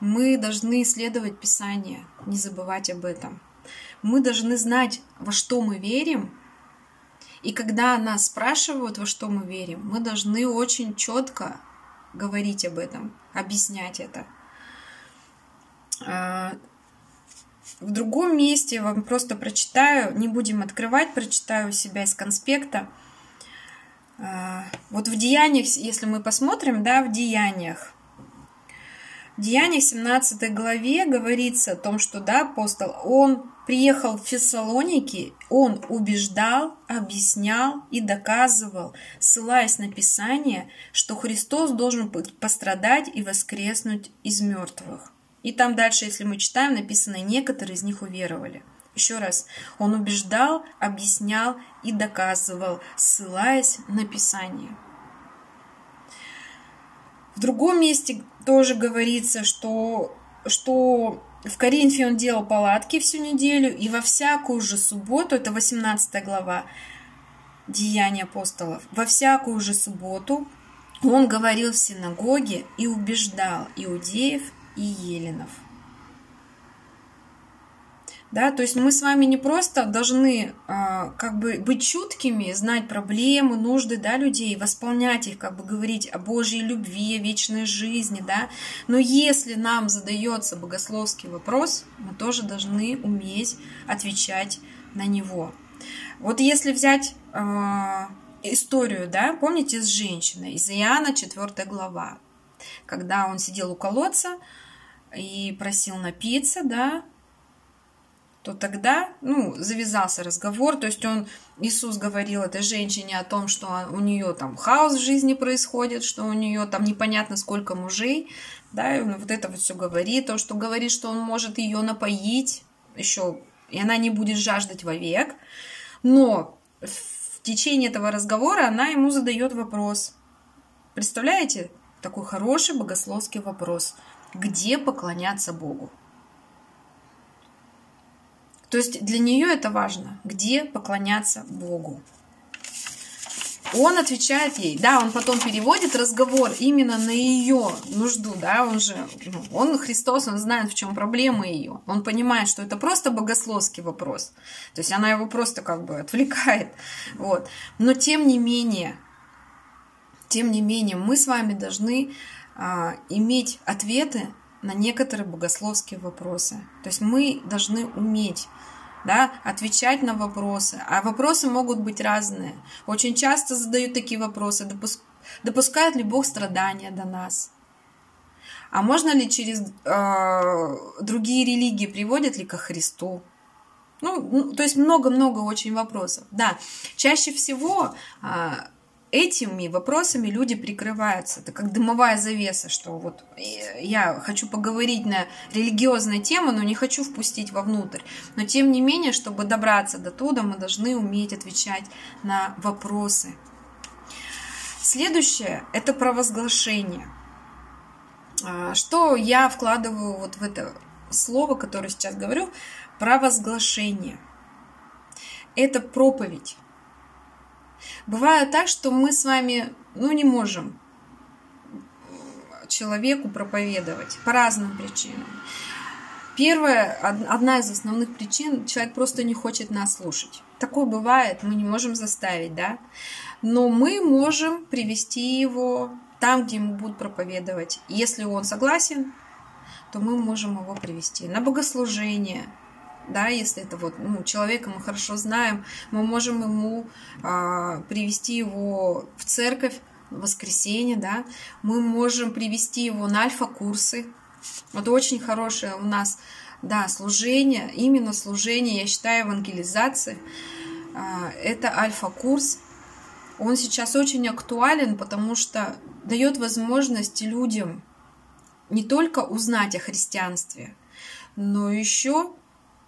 Мы должны исследовать Писание, не забывать об этом. Мы должны знать, во что мы верим. И когда нас спрашивают, во что мы верим, мы должны очень четко говорить об этом, объяснять это. В другом месте я вам просто прочитаю, не будем открывать, прочитаю у себя из конспекта. Вот в Деяниях, если мы посмотрим, да, в Деяниях, Деяниях семнадцатой главе говорится о том, что да, апостол, он приехал в Фессалоники, он убеждал, объяснял и доказывал, ссылаясь на Писание, что Христос должен пострадать и воскреснуть из мертвых. И там дальше, если мы читаем, написано, некоторые из них уверовали. Еще раз, он убеждал, объяснял и доказывал, ссылаясь на Писание. В другом месте тоже говорится, что, что в Коринфе он делал палатки всю неделю, и во всякую же субботу, это восемнадцатая глава Деяний апостолов, во всякую же субботу он говорил в синагоге и убеждал иудеев и еленов. Да, то есть мы с вами не просто должны а, как бы быть чуткими, знать проблемы, нужды, да, людей, восполнять их, как бы говорить о Божьей любви, о вечной жизни, да. Но если нам задается богословский вопрос, мы тоже должны уметь отвечать на него. Вот если взять а, историю, да, помните, с женщиной, из Иоанна четвёртая глава, когда он сидел у колодца и просил напиться, да, то тогда, ну, завязался разговор, то есть он, Иисус говорил этой женщине о том, что у нее там хаос в жизни происходит, что у нее там непонятно сколько мужей, да, и он вот это вот все говорит, то, что говорит, что он может ее напоить еще, и она не будет жаждать вовек, но в течение этого разговора она ему задает вопрос, представляете, такой хороший богословский вопрос, где поклоняться Богу? То есть для нее это важно, где поклоняться Богу. Он отвечает ей, да, он потом переводит разговор именно на ее нужду, да, он же, он Христос, он знает, в чем проблема ее, он понимает, что это просто богословский вопрос, то есть она его просто как бы отвлекает, вот. Но тем не менее, тем не менее, мы с вами должны а, иметь ответы на некоторые богословские вопросы. То есть мы должны уметь, да, отвечать на вопросы. А вопросы могут быть разные. Очень часто задают такие вопросы. Допуск... Допускает ли Бог страдания до нас? А можно ли через э, другие религии, приводят ли ко Христу? Ну, ну то есть много-много очень вопросов. Да, чаще всего... Э, Этими вопросами люди прикрываются. Это как дымовая завеса, что вот я хочу поговорить на религиозную тему, но не хочу впустить вовнутрь. Но тем не менее, чтобы добраться до туда, мы должны уметь отвечать на вопросы. Следующее – это провозглашение. Что я вкладываю вот в это слово, которое сейчас говорю? Провозглашение. Это проповедь. Бывает так, что мы с вами, ну, не можем человеку проповедовать по разным причинам. Первая, одна из основных причин, человек просто не хочет нас слушать. Такое бывает, мы не можем заставить, да. Но мы можем привести его там, где ему будут проповедовать. Если он согласен, то мы можем его привести на богослужение. Да, если это вот, ну, человека мы хорошо знаем, мы можем ему а, привести его в церковь в воскресенье, да, мы можем привести его на альфа-курсы. Вот очень хорошее у нас, да, служение, именно служение, я считаю, евангелизации, а, это альфа-курс. Он сейчас очень актуален, потому что дает возможность людям не только узнать о христианстве, но еще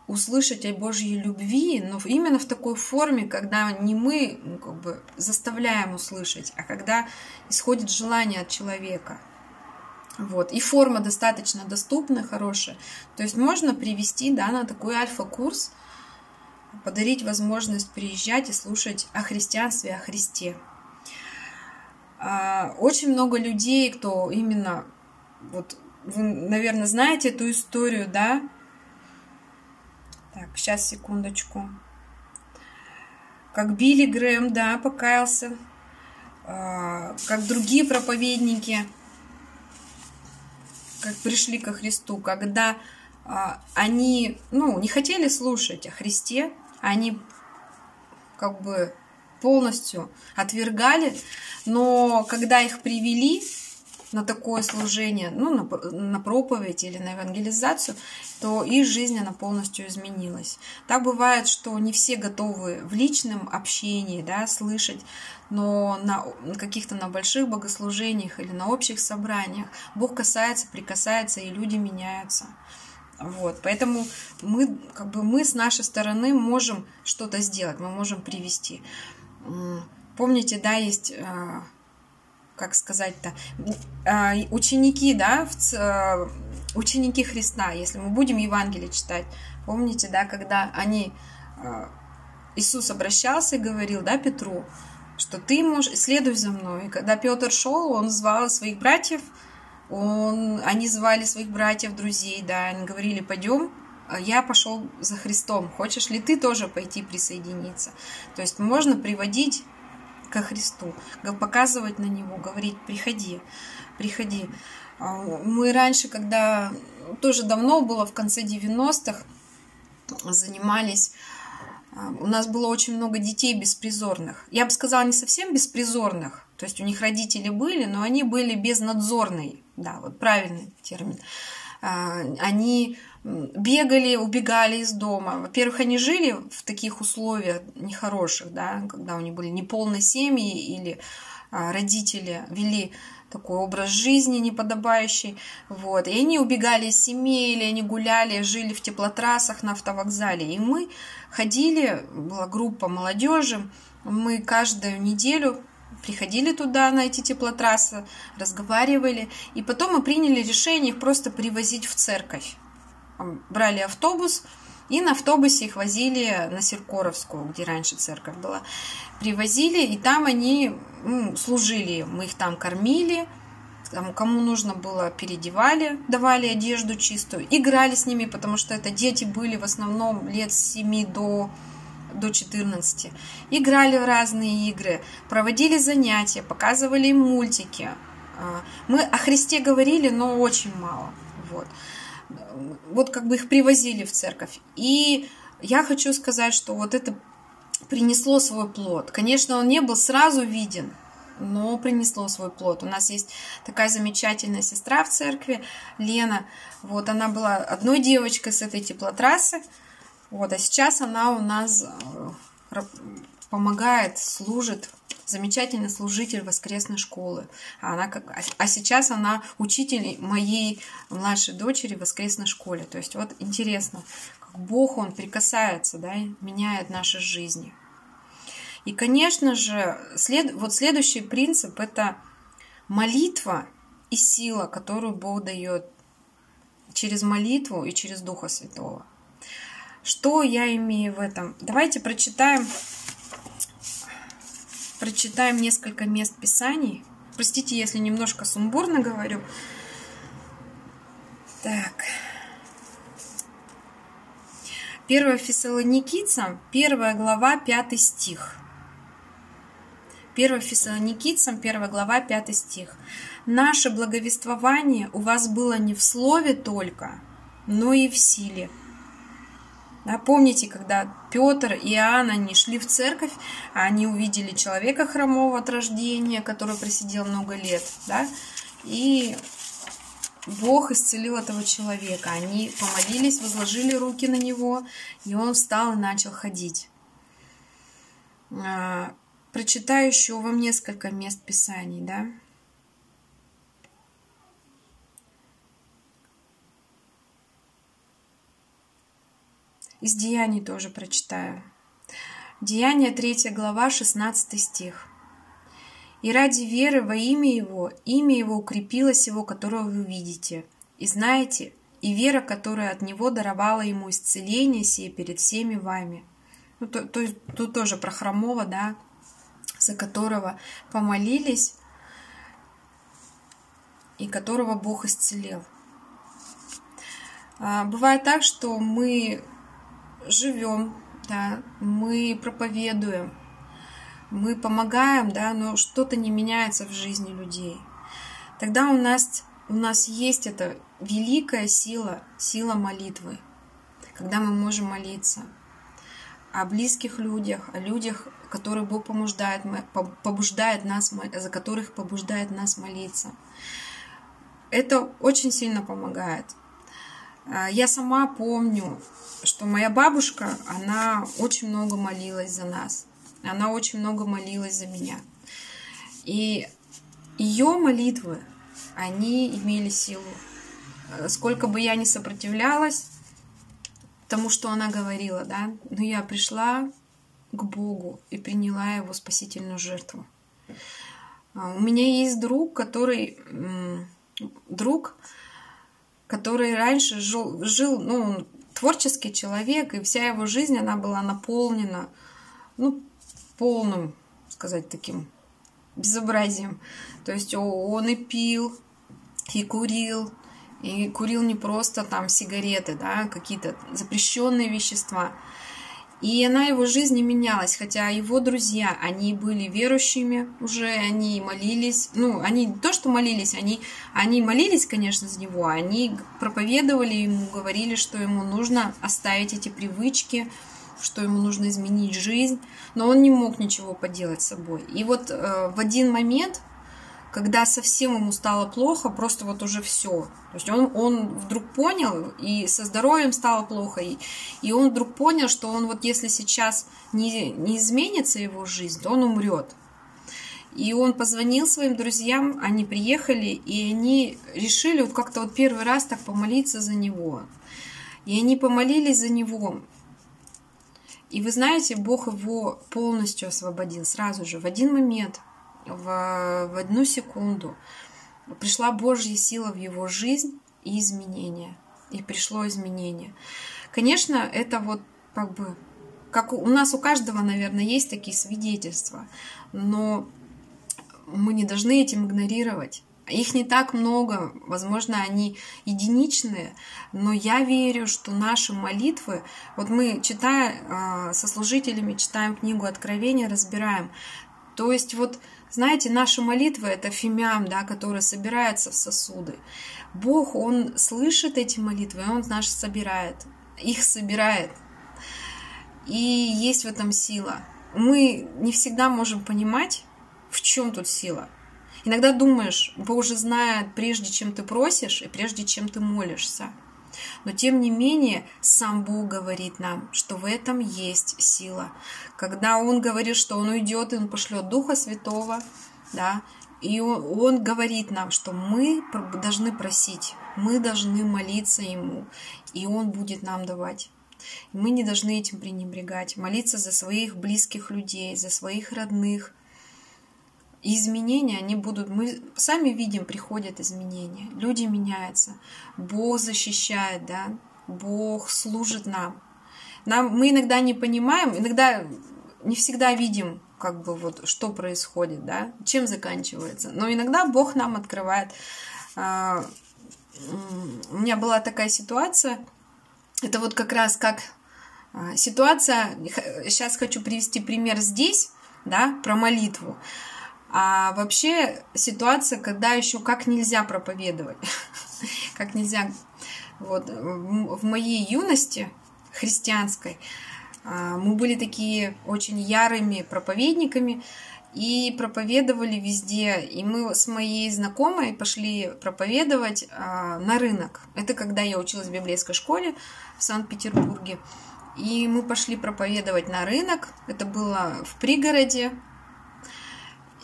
услышать о Божьей любви, но именно в такой форме, когда не мы, ну, как бы заставляем услышать, а когда исходит желание от человека. Вот. И форма достаточно доступная, хорошая. То есть можно привести, да, на такой альфа-курс, подарить возможность приезжать и слушать о христианстве, о Христе. Очень много людей, кто именно, вот, вы, наверное, знаете эту историю, да. Так, сейчас, секундочку. Как Билли Грэм, да, покаялся. Как другие проповедники, как пришли ко Христу, когда они, ну, не хотели слушать о Христе, они как бы полностью отвергали, но когда их привели на такое служение, ну, на проповедь или на евангелизацию, то их жизнь она полностью изменилась. Так бывает, что не все готовы в личном общении, да, слышать, но на каких-то на больших богослужениях или на общих собраниях Бог касается, прикасается, и люди меняются. Вот, поэтому мы, как бы мы с нашей стороны можем что-то сделать, мы можем привести. Помните, да, есть, как сказать-то, ученики, да, ученики Христа, если мы будем Евангелие читать. Помните, да, когда они, Иисус обращался и говорил, да, Петру, что ты можешь, следуй за мной. И когда Петр шел, он звал своих братьев. Он, они звали своих братьев, друзей, да, они говорили, пойдем, я пошел за Христом, хочешь ли ты тоже пойти присоединиться? То есть можно приводить ко Христу, показывать на Него, говорить, приходи, приходи. Мы раньше, когда, тоже давно было, в конце девяностых, занимались, у нас было очень много детей беспризорных. Я бы сказала, не совсем беспризорных, то есть у них родители были, но они были безнадзорные. Да, вот правильный термин. Они бегали, убегали из дома. Во-первых, они жили в таких условиях нехороших, да, когда у них были неполные семьи или родители вели такой образ жизни неподобающий. Вот. И они убегали из семьи, или они гуляли, жили в теплотрассах на автовокзале. И мы ходили, была группа молодежи, мы каждую неделю приходили туда, на эти теплотрассы, разговаривали. И потом мы приняли решение их просто привозить в церковь. Брали автобус, и на автобусе их возили на Серкоровскую, где раньше церковь была. Привозили, и там они ну, служили. Мы их там кормили, там, кому нужно было, переодевали, давали одежду чистую. Играли с ними, потому что это дети были в основном лет с семи до... до четырнадцати. Играли в разные игры, проводили занятия, показывали им мультики. Мы о Христе говорили, но очень мало. Вот, вот как бы их привозили в церковь. И я хочу сказать, что вот это принесло свой плод. Конечно, он не был сразу виден, но принесло свой плод. У нас есть такая замечательная сестра в церкви, Лена. Вот она была одной девочкой с этой теплотрассы. Вот, а сейчас она у нас помогает, служит, замечательный служитель воскресной школы. Она как, а сейчас она учитель моей младшей дочери в воскресной школе. То есть вот интересно, как Бог, Он прикасается, да, меняет наши жизни. И, конечно же, след, вот следующий принцип – это молитва и сила, которую Бог дает через молитву и через Духа Святого. Что я имею в этом? Давайте прочитаем, прочитаем несколько мест Писаний. Простите, если немножко сумбурно говорю. Так. первое Фессалоникийцам, первая глава, пятый стих. первое Фессалоникийцам, первая глава, пятый стих. «Наше благовествование у вас было не в слове только, но и в силе». Да, помните, когда Петр и Иоанн, они шли в церковь, они увидели человека хромого от рождения, который просидел много лет, да, и Бог исцелил этого человека. Они помолились, возложили руки на него, и он встал и начал ходить. Прочитаю еще вам несколько мест Писаний, да. Из Деяний тоже прочитаю. Деяния третья глава, шестнадцатый стих. «И ради веры во имя Его, имя Его укрепилось Его, которое вы видите, и знаете, и вера, которая от Него даровала Ему исцеление сие перед всеми вами». Ну, то, то, тут тоже про хромого, да, за которого помолились, и которого Бог исцелил. А, бывает так, что мы... живем, да, мы проповедуем, мы помогаем, да, но что-то не меняется в жизни людей. Тогда у нас, у нас есть эта великая сила, сила молитвы, когда мы можем молиться о близких людях, о людях, которые Бог побуждает, побуждает нас, за которых побуждает нас молиться. Это очень сильно помогает. Я сама помню, что моя бабушка, она очень много молилась за нас. Она очень много молилась за меня. И ее молитвы, они имели силу. Сколько бы я ни сопротивлялась тому, что она говорила, да, но я пришла к Богу и приняла Его спасительную жертву. У меня есть друг, который... Друг, который раньше жил, жил, ну, он творческий человек, и вся его жизнь, она была наполнена, ну, полным, сказать, таким безобразием. То есть он и пил, и курил, и курил не просто там сигареты, да, какие-то запрещенные вещества. И она, его жизнь не менялась, хотя его друзья, они были верующими уже, они молились, ну, они не то, что молились, они, они молились, конечно, за него, они проповедовали ему, говорили, что ему нужно оставить эти привычки, что ему нужно изменить жизнь, но он не мог ничего поделать с собой. И вот э, в один момент, когда совсем ему стало плохо, просто вот уже все. То есть он, он вдруг понял, и со здоровьем стало плохо, и, и он вдруг понял, что он вот если сейчас не, не изменится его жизнь, то он умрет. И он позвонил своим друзьям, они приехали, и они решили вот как-то вот первый раз так помолиться за него. И они помолились за него. И вы знаете, Бог его полностью освободил сразу же, в один момент. В, в одну секунду пришла Божья сила в его жизнь и изменения. И пришло изменение. Конечно, это вот как бы... Как у, у нас у каждого, наверное, есть такие свидетельства. Но мы не должны этим игнорировать. Их не так много. Возможно, они единичные. Но я верю, что наши молитвы... Вот мы, читая со служителями, читаем книгу Откровения, разбираем. То есть вот... Знаете, наши молитвы — это фимиам, да, который собирается в сосуды. Бог, Он слышит эти молитвы, и Он наши собирает, их собирает. И есть в этом сила. Мы не всегда можем понимать, в чем тут сила. Иногда думаешь, Бог же знает, прежде чем ты просишь и прежде чем ты молишься. Но тем не менее, сам Бог говорит нам, что в этом есть сила. Когда Он говорит, что Он уйдет, и Он пошлет Духа Святого, да, и он, он говорит нам, что мы должны просить, мы должны молиться Ему, и Он будет нам давать. И мы не должны этим пренебрегать, молиться за своих близких людей, за своих родных. И изменения, они будут, мы сами видим, приходят изменения, люди меняются, Бог защищает, да? Бог служит нам. Нам. Мы иногда не понимаем, иногда не всегда видим, как бы вот, что происходит, да? Чем заканчивается. Но иногда Бог нам открывает. У меня была такая ситуация, это вот как раз как ситуация, сейчас хочу привести пример здесь, да, про молитву. А вообще ситуация, когда еще как нельзя проповедовать, как нельзя. Вот в моей юности христианской мы были такие очень ярыми проповедниками и проповедовали везде. И мы с моей знакомой пошли проповедовать на рынок. Это когда я училась в библейской школе в Санкт-Петербурге. И мы пошли проповедовать на рынок. Это было в пригороде.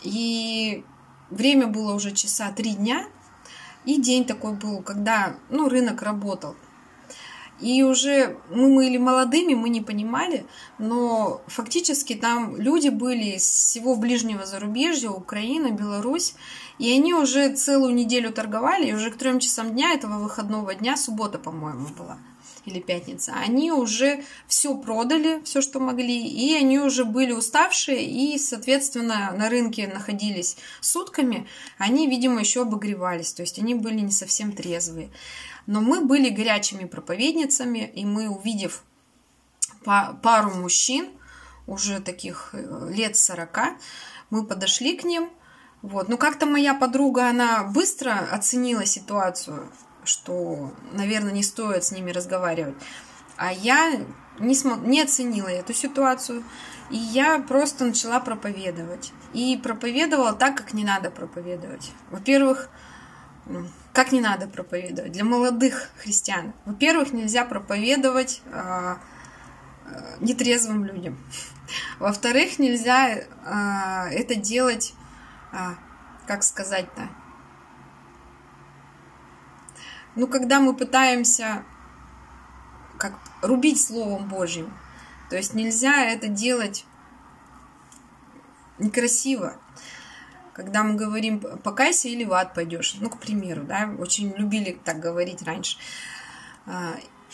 И время было уже часа три дня, и день такой был, когда, ну, рынок работал. И уже мы были молодыми, мы не понимали, но фактически там люди были из всего ближнего зарубежья, Украина, Беларусь, и они уже целую неделю торговали, и уже к трем часам дня этого выходного дня, суббота, по-моему, была, или пятница, они уже все продали, все, что могли, и они уже были уставшие, и, соответственно, на рынке находились сутками, они, видимо, еще обогревались, то есть они были не совсем трезвые. Но мы были горячими проповедницами, и мы, увидев пару мужчин, уже таких лет сорока, мы подошли к ним. Вот. Ну, как-то моя подруга, она быстро оценила ситуацию, что, наверное, не стоит с ними разговаривать. А я не, смо... не оценила эту ситуацию, и я просто начала проповедовать. И проповедовала так, как не надо проповедовать. Во-первых, Как не надо проповедовать? Для молодых христиан. Во-первых, нельзя проповедовать э, нетрезвым людям. Во-вторых, нельзя э, это делать, э, как сказать-то, ну, когда мы пытаемся как рубить Словом Божьим. То есть нельзя это делать некрасиво. Когда мы говорим «покайся или в ад пойдешь», ну, к примеру, да, очень любили так говорить раньше.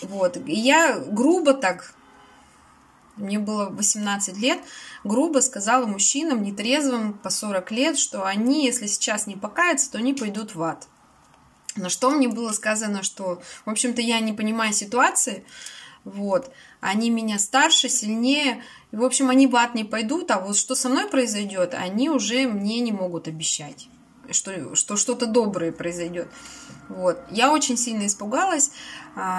Вот. И я грубо так, мне было восемнадцать лет, грубо сказала мужчинам, нетрезвым, по сорок лет, что они, если сейчас не покаются, то они пойдут в ад. На что мне было сказано, что, в общем-то, я не понимаю ситуации, вот, они меня старше, сильнее, и, в общем, они в ад не пойдут, а вот что со мной произойдет, они уже мне не могут обещать, что что-то доброе произойдет. Вот. Я очень сильно испугалась,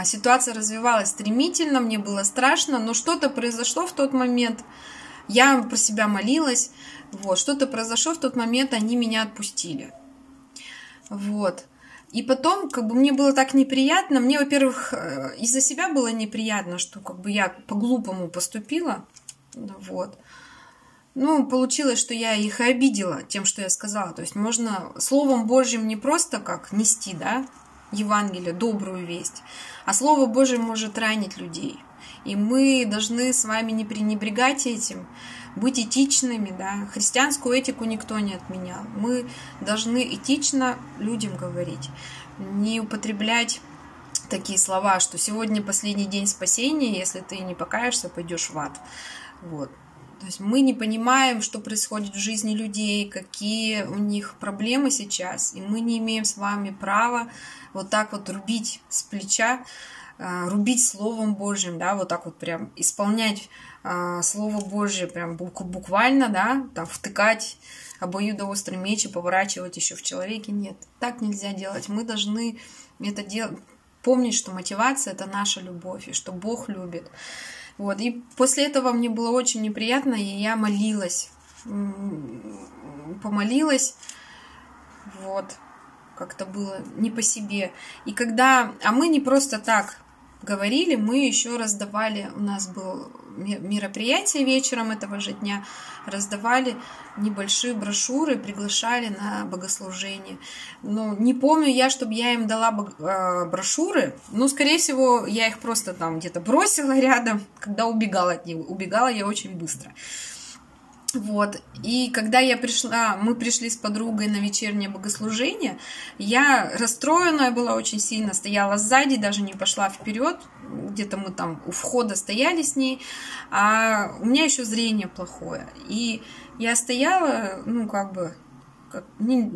ситуация развивалась стремительно, мне было страшно, но что-то произошло в тот момент, я про себя молилась, вот, что-то произошло в тот момент, они меня отпустили. Вот. И потом, как бы, мне было так неприятно. Мне, во-первых, из-за себя было неприятно, что, как бы, я по-глупому поступила. Вот. Ну, получилось, что я их и обидела тем, что я сказала. То есть можно Словом Божьим не просто как нести, да, Евангелие, добрую весть, а Слово Божье может ранить людей. И мы должны с вами не пренебрегать этим, быть этичными, да. Христианскую этику никто не отменял. Мы должны этично людям говорить, не употреблять такие слова, что сегодня последний день спасения, если ты не покаешься, пойдешь в ад. Вот. То есть мы не понимаем, что происходит в жизни людей, какие у них проблемы сейчас, и мы не имеем с вами права вот так вот рубить с плеча, рубить Словом Божьим, да, вот так вот прям исполнять а, Слово Божье прям буквально, да, там втыкать обоюдоострый меч и поворачивать еще в человеке. Нет, так нельзя делать. Мы должны это делать, помнить, что мотивация — это наша любовь, и что Бог любит. Вот. И после этого мне было очень неприятно, и я молилась, помолилась, вот, как-то было не по себе. И когда, а мы не просто так говорили, мы еще раздавали, у нас было мероприятие вечером этого же дня, раздавали небольшие брошюры, приглашали на богослужение. Но не помню я, чтобы я им дала брошюры, но, скорее всего, я их просто там где-то бросила рядом, когда убегала от них. Убегала я очень быстро. Вот, и когда я пришла, мы пришли с подругой на вечернее богослужение, я расстроенная была очень сильно, стояла сзади, даже не пошла вперед, где-то мы там у входа стояли с ней, а у меня еще зрение плохое, и я стояла, ну, как бы, как, не,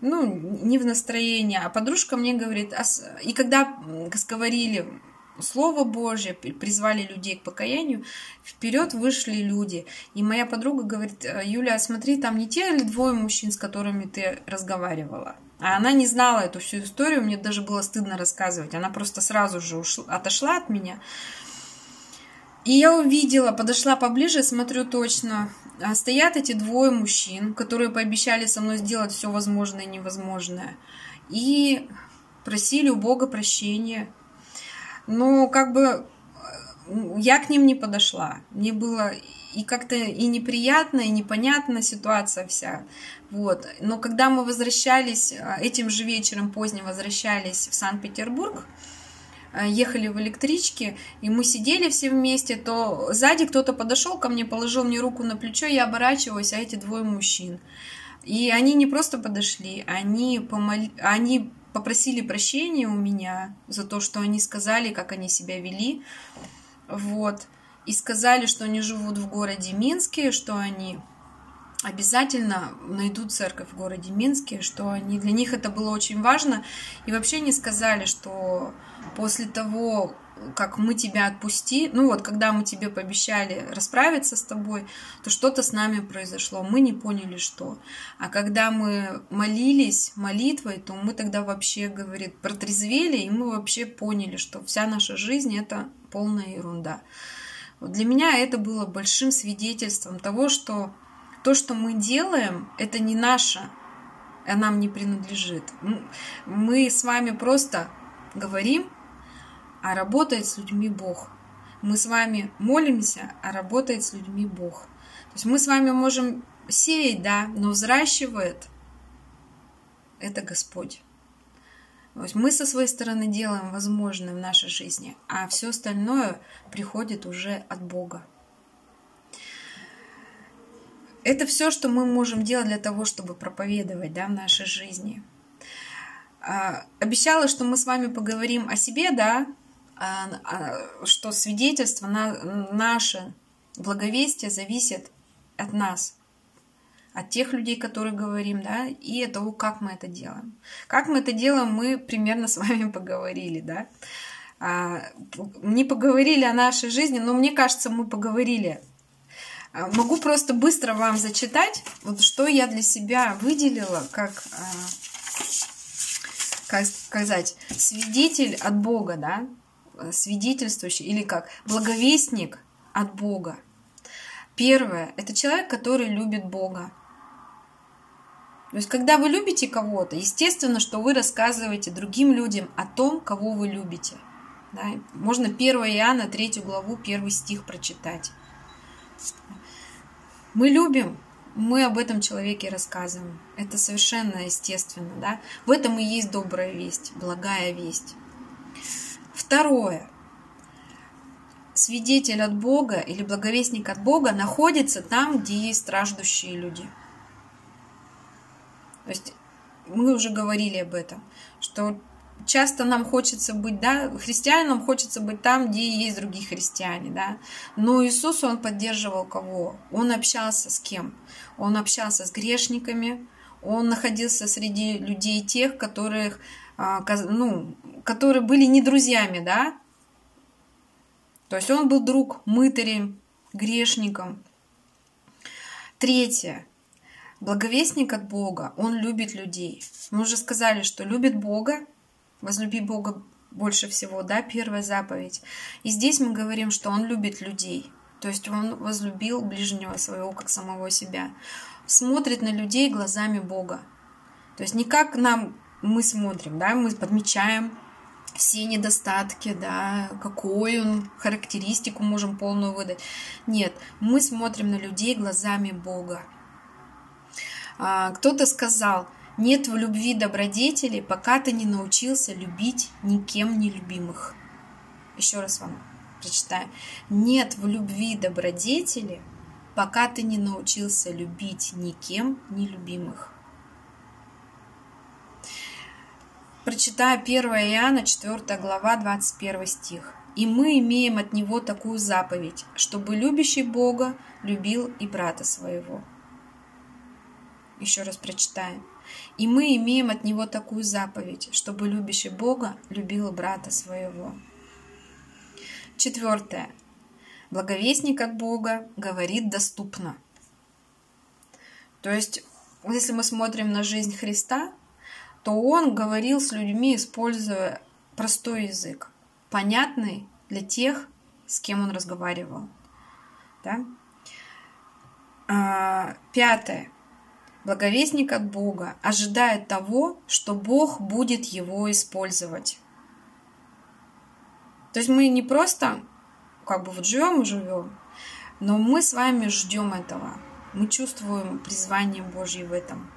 ну, не в настроении, а подружка мне говорит, а, и когда говорили Слово Божье, призвали людей к покаянию, вперед вышли люди. И моя подруга говорит: Юля, смотри, там не те или двое мужчин, с которыми ты разговаривала? А она не знала эту всю историю, мне даже было стыдно рассказывать. Она просто сразу же ушла, отошла от меня. И я увидела, подошла поближе, смотрю точно, стоят эти двое мужчин, которые пообещали со мной сделать все возможное и невозможное. И просили у Бога прощения. Но, как бы, я к ним не подошла. Мне было и как-то и неприятно, и непонятна ситуация вся. Вот. Но когда мы возвращались, этим же вечером поздно возвращались в Санкт-Петербург, ехали в электричке, и мы сидели все вместе, то сзади кто-то подошел ко мне, положил мне руку на плечо, я оборачиваюсь, а эти двое мужчин. И они не просто подошли, они помол... они попросили прощения у меня за то, что они сказали, как они себя вели. Вот. И сказали, что они живут в городе Минске, что они обязательно найдут церковь в городе Минске, что они, для них это было очень важно. И вообще не сказали, что после того, как мы тебя отпусти, ну вот, когда мы тебе пообещали расправиться с тобой, то что-то с нами произошло, мы не поняли, что. А когда мы молились молитвой, то мы тогда вообще, говорит, протрезвели, и мы вообще поняли, что вся наша жизнь — это полная ерунда. Вот для меня это было большим свидетельством того, что то, что мы делаем, это не наше, нам не принадлежит. Мы с вами просто говорим, а работает с людьми Бог. Мы с вами молимся, а работает с людьми Бог. То есть мы с вами можем сеять, да, но взращивает это Господь. То есть мы со своей стороны делаем возможное в нашей жизни, а все остальное приходит уже от Бога. Это все, что мы можем делать для того, чтобы проповедовать, да, в нашей жизни. Обещала, что мы с вами поговорим о себе, да, что свидетельство наше, благовестие зависит от нас, от тех людей, которые говорим, да, и от того, как мы это делаем. Как мы это делаем, мы примерно с вами поговорили, да. Не поговорили о нашей жизни, но мне кажется, мы поговорили. Могу просто быстро вам зачитать, вот что я для себя выделила, как, как сказать, свидетель от Бога, да, свидетельствующий, или как благовестник от Бога. Первое – это человек, который любит Бога. То есть, когда вы любите кого-то, естественно, что вы рассказываете другим людям о том, кого вы любите. Да? Можно первое Иоанна, третью главу, первый стих прочитать. Мы любим, мы об этом человеке рассказываем. Это совершенно естественно. Да? В этом и есть добрая весть, благая весть. Второе. Свидетель от Бога или благовестник от Бога находится там, где есть страждущие люди. То есть мы уже говорили об этом, что часто нам хочется быть, да, христианам хочется быть там, где есть другие христиане, да. Но Иисус, Он поддерживал кого? Он общался с кем? Он общался с грешниками, Он находился среди людей тех, которых, ну, которые были не друзьями, да. То есть Он был друг мытарем, грешником. Третье. Благовестник от Бога, он любит людей. Мы уже сказали, что любит Бога. Возлюби Бога больше всего, да, первая заповедь. И здесь мы говорим, что он любит людей. То есть он возлюбил ближнего своего, как самого себя. Смотрит на людей глазами Бога. То есть не как нам мы смотрим, да, мы подмечаем все недостатки, да, какую он, характеристику можем полную выдать. Нет, мы смотрим на людей глазами Бога. А, кто-то сказал: нет в любви добродетели, пока ты не научился любить никем не любимых. Еще раз вам прочитаю. Нет в любви добродетели, пока ты не научился любить никем не любимых. Прочитаю первое Иоанна, четвёртая глава, двадцать первый стих. «И мы имеем от него такую заповедь, чтобы любящий Бога любил и брата своего». Еще раз прочитаем. «И мы имеем от него такую заповедь, чтобы любящий Бога любил брата своего». Четвертое. Благовестник от Бога говорит доступно. То есть, если мы смотрим на жизнь Христа, то он говорил с людьми, используя простой язык, понятный для тех, с кем он разговаривал. Да? А, пятое. Благовестник от Бога ожидает того, что Бог будет его использовать. То есть мы не просто как бы вот живем и живем, но мы с вами ждем этого. Мы чувствуем призвание Божье в этом.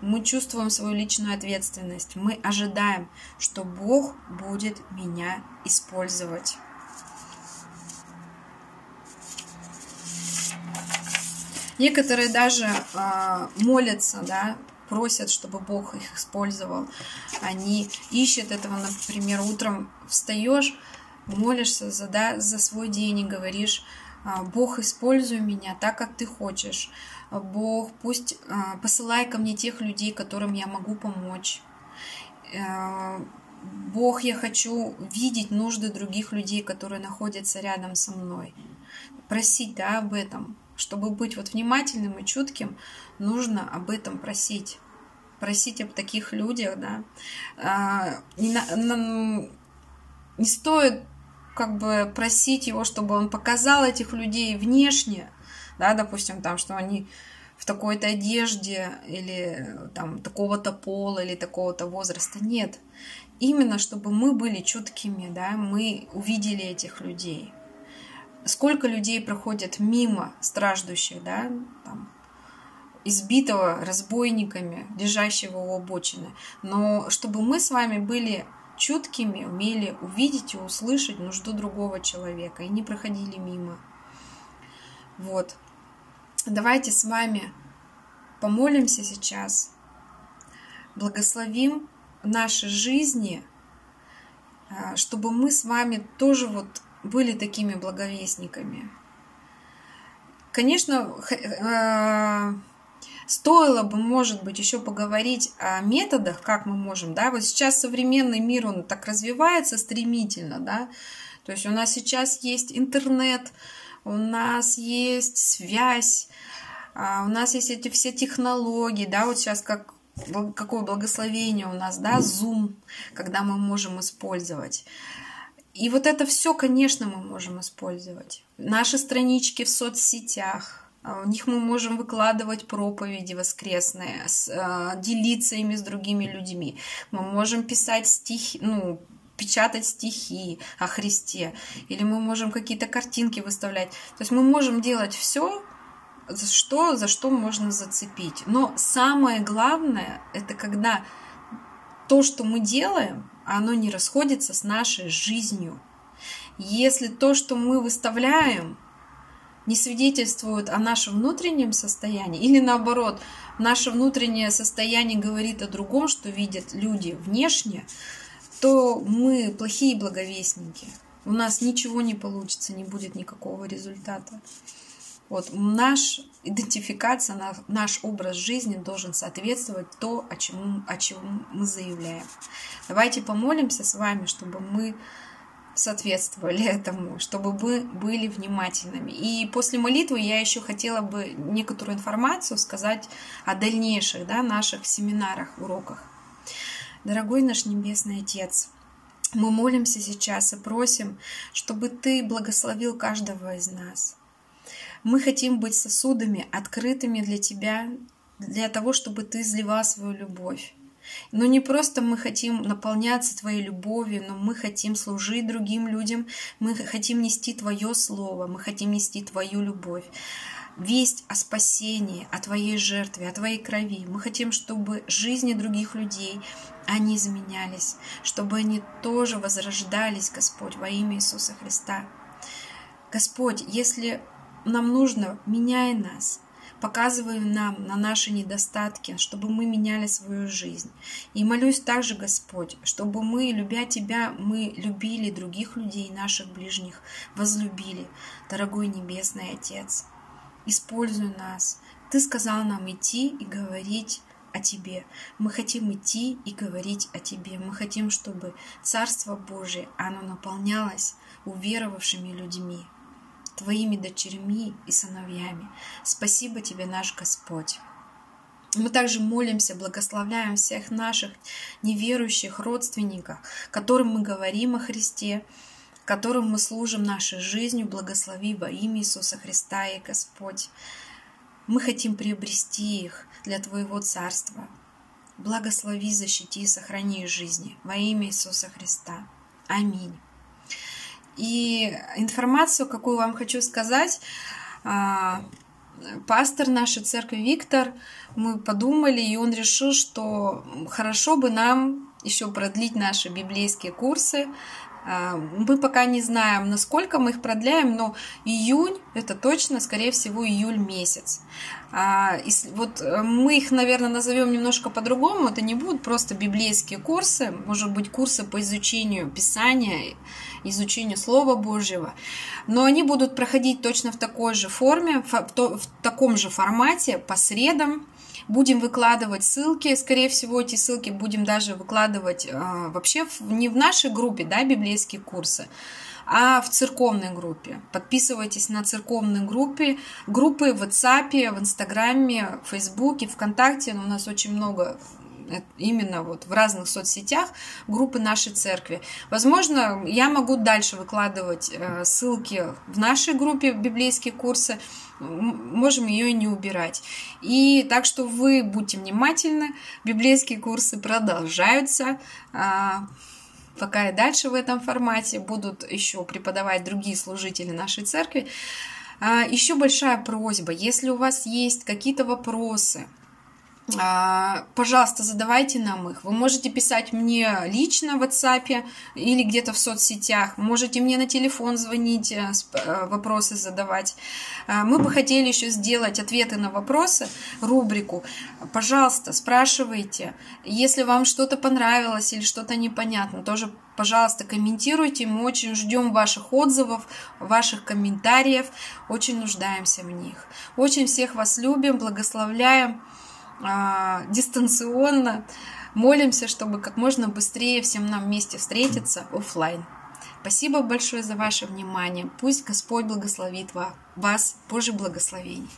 Мы чувствуем свою личную ответственность. Мы ожидаем, что Бог будет меня использовать. Некоторые даже э, молятся, да, просят, чтобы Бог их использовал. Они ищут этого, например, утром встаешь, молишься за, да, за свой день и говоришь: «Бог, используй меня так, как ты хочешь. Бог, пусть э, посылай ко мне тех людей, которым я могу помочь. Э, Бог, я хочу видеть нужды других людей, которые находятся рядом со мной». Просить, да, об этом. Чтобы быть вот внимательным и чутким, нужно об этом просить. Просить об таких людях, да. А, не, на, на, не стоит как бы просить его, чтобы он показал этих людей внешне, да, допустим, там, что они в такой-то одежде или там такого-то пола или такого-то возраста. Нет. Именно чтобы мы были чуткими, да, мы увидели этих людей. Сколько людей проходят мимо страждущих, да, там, избитого разбойниками, лежащего у обочины. Но чтобы мы с вами были чуткими, умели увидеть и услышать нужду другого человека и не проходили мимо. Вот. Давайте с вами помолимся сейчас, благословим наши жизни, чтобы мы с вами тоже вот были такими благовестниками. Конечно, стоило бы, может быть, еще поговорить о методах, как мы можем, да, вот сейчас современный мир, он так развивается стремительно, да, то есть у нас сейчас есть интернет, у нас есть связь, у нас есть эти все технологии, да, вот сейчас как, какое благословение у нас, да, Zoom, когда мы можем использовать. И вот это все, конечно, мы можем использовать. Наши странички в соцсетях, в них мы можем выкладывать проповеди воскресные, делиться ими с другими людьми. Мы можем писать стихи, ну, печатать стихи о Христе, или мы можем какие-то картинки выставлять. То есть мы можем делать все, за что, за что можно зацепить. Но самое главное, это когда то, что мы делаем, оно не расходится с нашей жизнью. Если то, что мы выставляем, не свидетельствует о нашем внутреннем состоянии, или наоборот, наше внутреннее состояние говорит о другом, что видят люди внешне, то мы плохие благовестники. У нас ничего не получится, не будет никакого результата. Вот, наша идентификация, наш образ жизни должен соответствовать то, о чем, о чем мы заявляем. Давайте помолимся с вами, чтобы мы соответствовали этому, чтобы мы были внимательными. И после молитвы я еще хотела бы некоторую информацию сказать о дальнейших, да, наших семинарах, уроках. Дорогой наш Небесный Отец, мы молимся сейчас и просим, чтобы Ты благословил каждого из нас. Мы хотим быть сосудами, открытыми для Тебя, для того, чтобы Ты изливал свою любовь. Но не просто мы хотим наполняться Твоей любовью, но мы хотим служить другим людям, мы хотим нести Твое Слово, мы хотим нести Твою любовь. Весть о спасении, о Твоей жертве, о Твоей крови. Мы хотим, чтобы жизни других людей, они изменялись, чтобы они тоже возрождались, Господь, во имя Иисуса Христа. Господь, если нам нужно, меняй нас, показывай нам на наши недостатки, чтобы мы меняли свою жизнь. И молюсь также, Господь, чтобы мы, любя Тебя, мы любили других людей, наших ближних, возлюбили, дорогой Небесный Отец. Используй нас. Ты сказал нам идти и говорить о Тебе. Мы хотим идти и говорить о Тебе. Мы хотим, чтобы Царство Божие, оно наполнялось уверовавшими людьми, Твоими дочерьми и сыновьями. Спасибо Тебе, наш Господь. Мы также молимся, благословляем всех наших неверующих родственников, которым мы говорим о Христе, которым мы служим нашей жизнью, благослови во имя Иисуса Христа и Господь. Мы хотим приобрести их для Твоего Царства. Благослови, защити и сохрани их жизни во имя Иисуса Христа. Аминь. И информацию, какую вам хочу сказать, пастор нашей церкви Виктор, мы подумали, и он решил, что хорошо бы нам еще продлить наши библейские курсы. Мы пока не знаем, насколько мы их продляем, но июнь, это точно, скорее всего, июль месяц. Вот мы их, наверное, назовем немножко по-другому, это не будут просто библейские курсы, может быть, курсы по изучению Писания, изучению Слова Божьего, но они будут проходить точно в такой же форме, в таком же формате, по средам. Будем выкладывать ссылки, скорее всего, эти ссылки будем даже выкладывать а, вообще в, не в нашей группе, да, библейские курсы, а в церковной группе. Подписывайтесь на церковные группы, группы в WhatsApp, в Инстаграме, в Фейсбуке, ВКонтакте. У нас очень много именно вот в разных соцсетях группы нашей церкви. Возможно, я могу дальше выкладывать ссылки в нашей группе «Библейские курсы», можем ее не убирать. И так что вы будьте внимательны, библейские курсы продолжаются. Пока и дальше в этом формате будут еще преподавать другие служители нашей церкви. Еще большая просьба, если у вас есть какие-то вопросы, пожалуйста, задавайте нам их. Вы можете писать мне лично в WhatsApp или где-то в соцсетях, можете мне на телефон звонить, вопросы задавать. Мы бы хотели еще сделать ответы на вопросы, рубрику. Пожалуйста, спрашивайте. Если вам что-то понравилось или что-то непонятно, тоже, пожалуйста, комментируйте. Мы очень ждем ваших отзывов, ваших комментариев. Очень нуждаемся в них. Очень всех вас любим, благословляем. Дистанционно молимся, чтобы как можно быстрее всем нам вместе встретиться офлайн. Спасибо большое за ваше внимание. Пусть Господь благословит вас. Божьих благословений.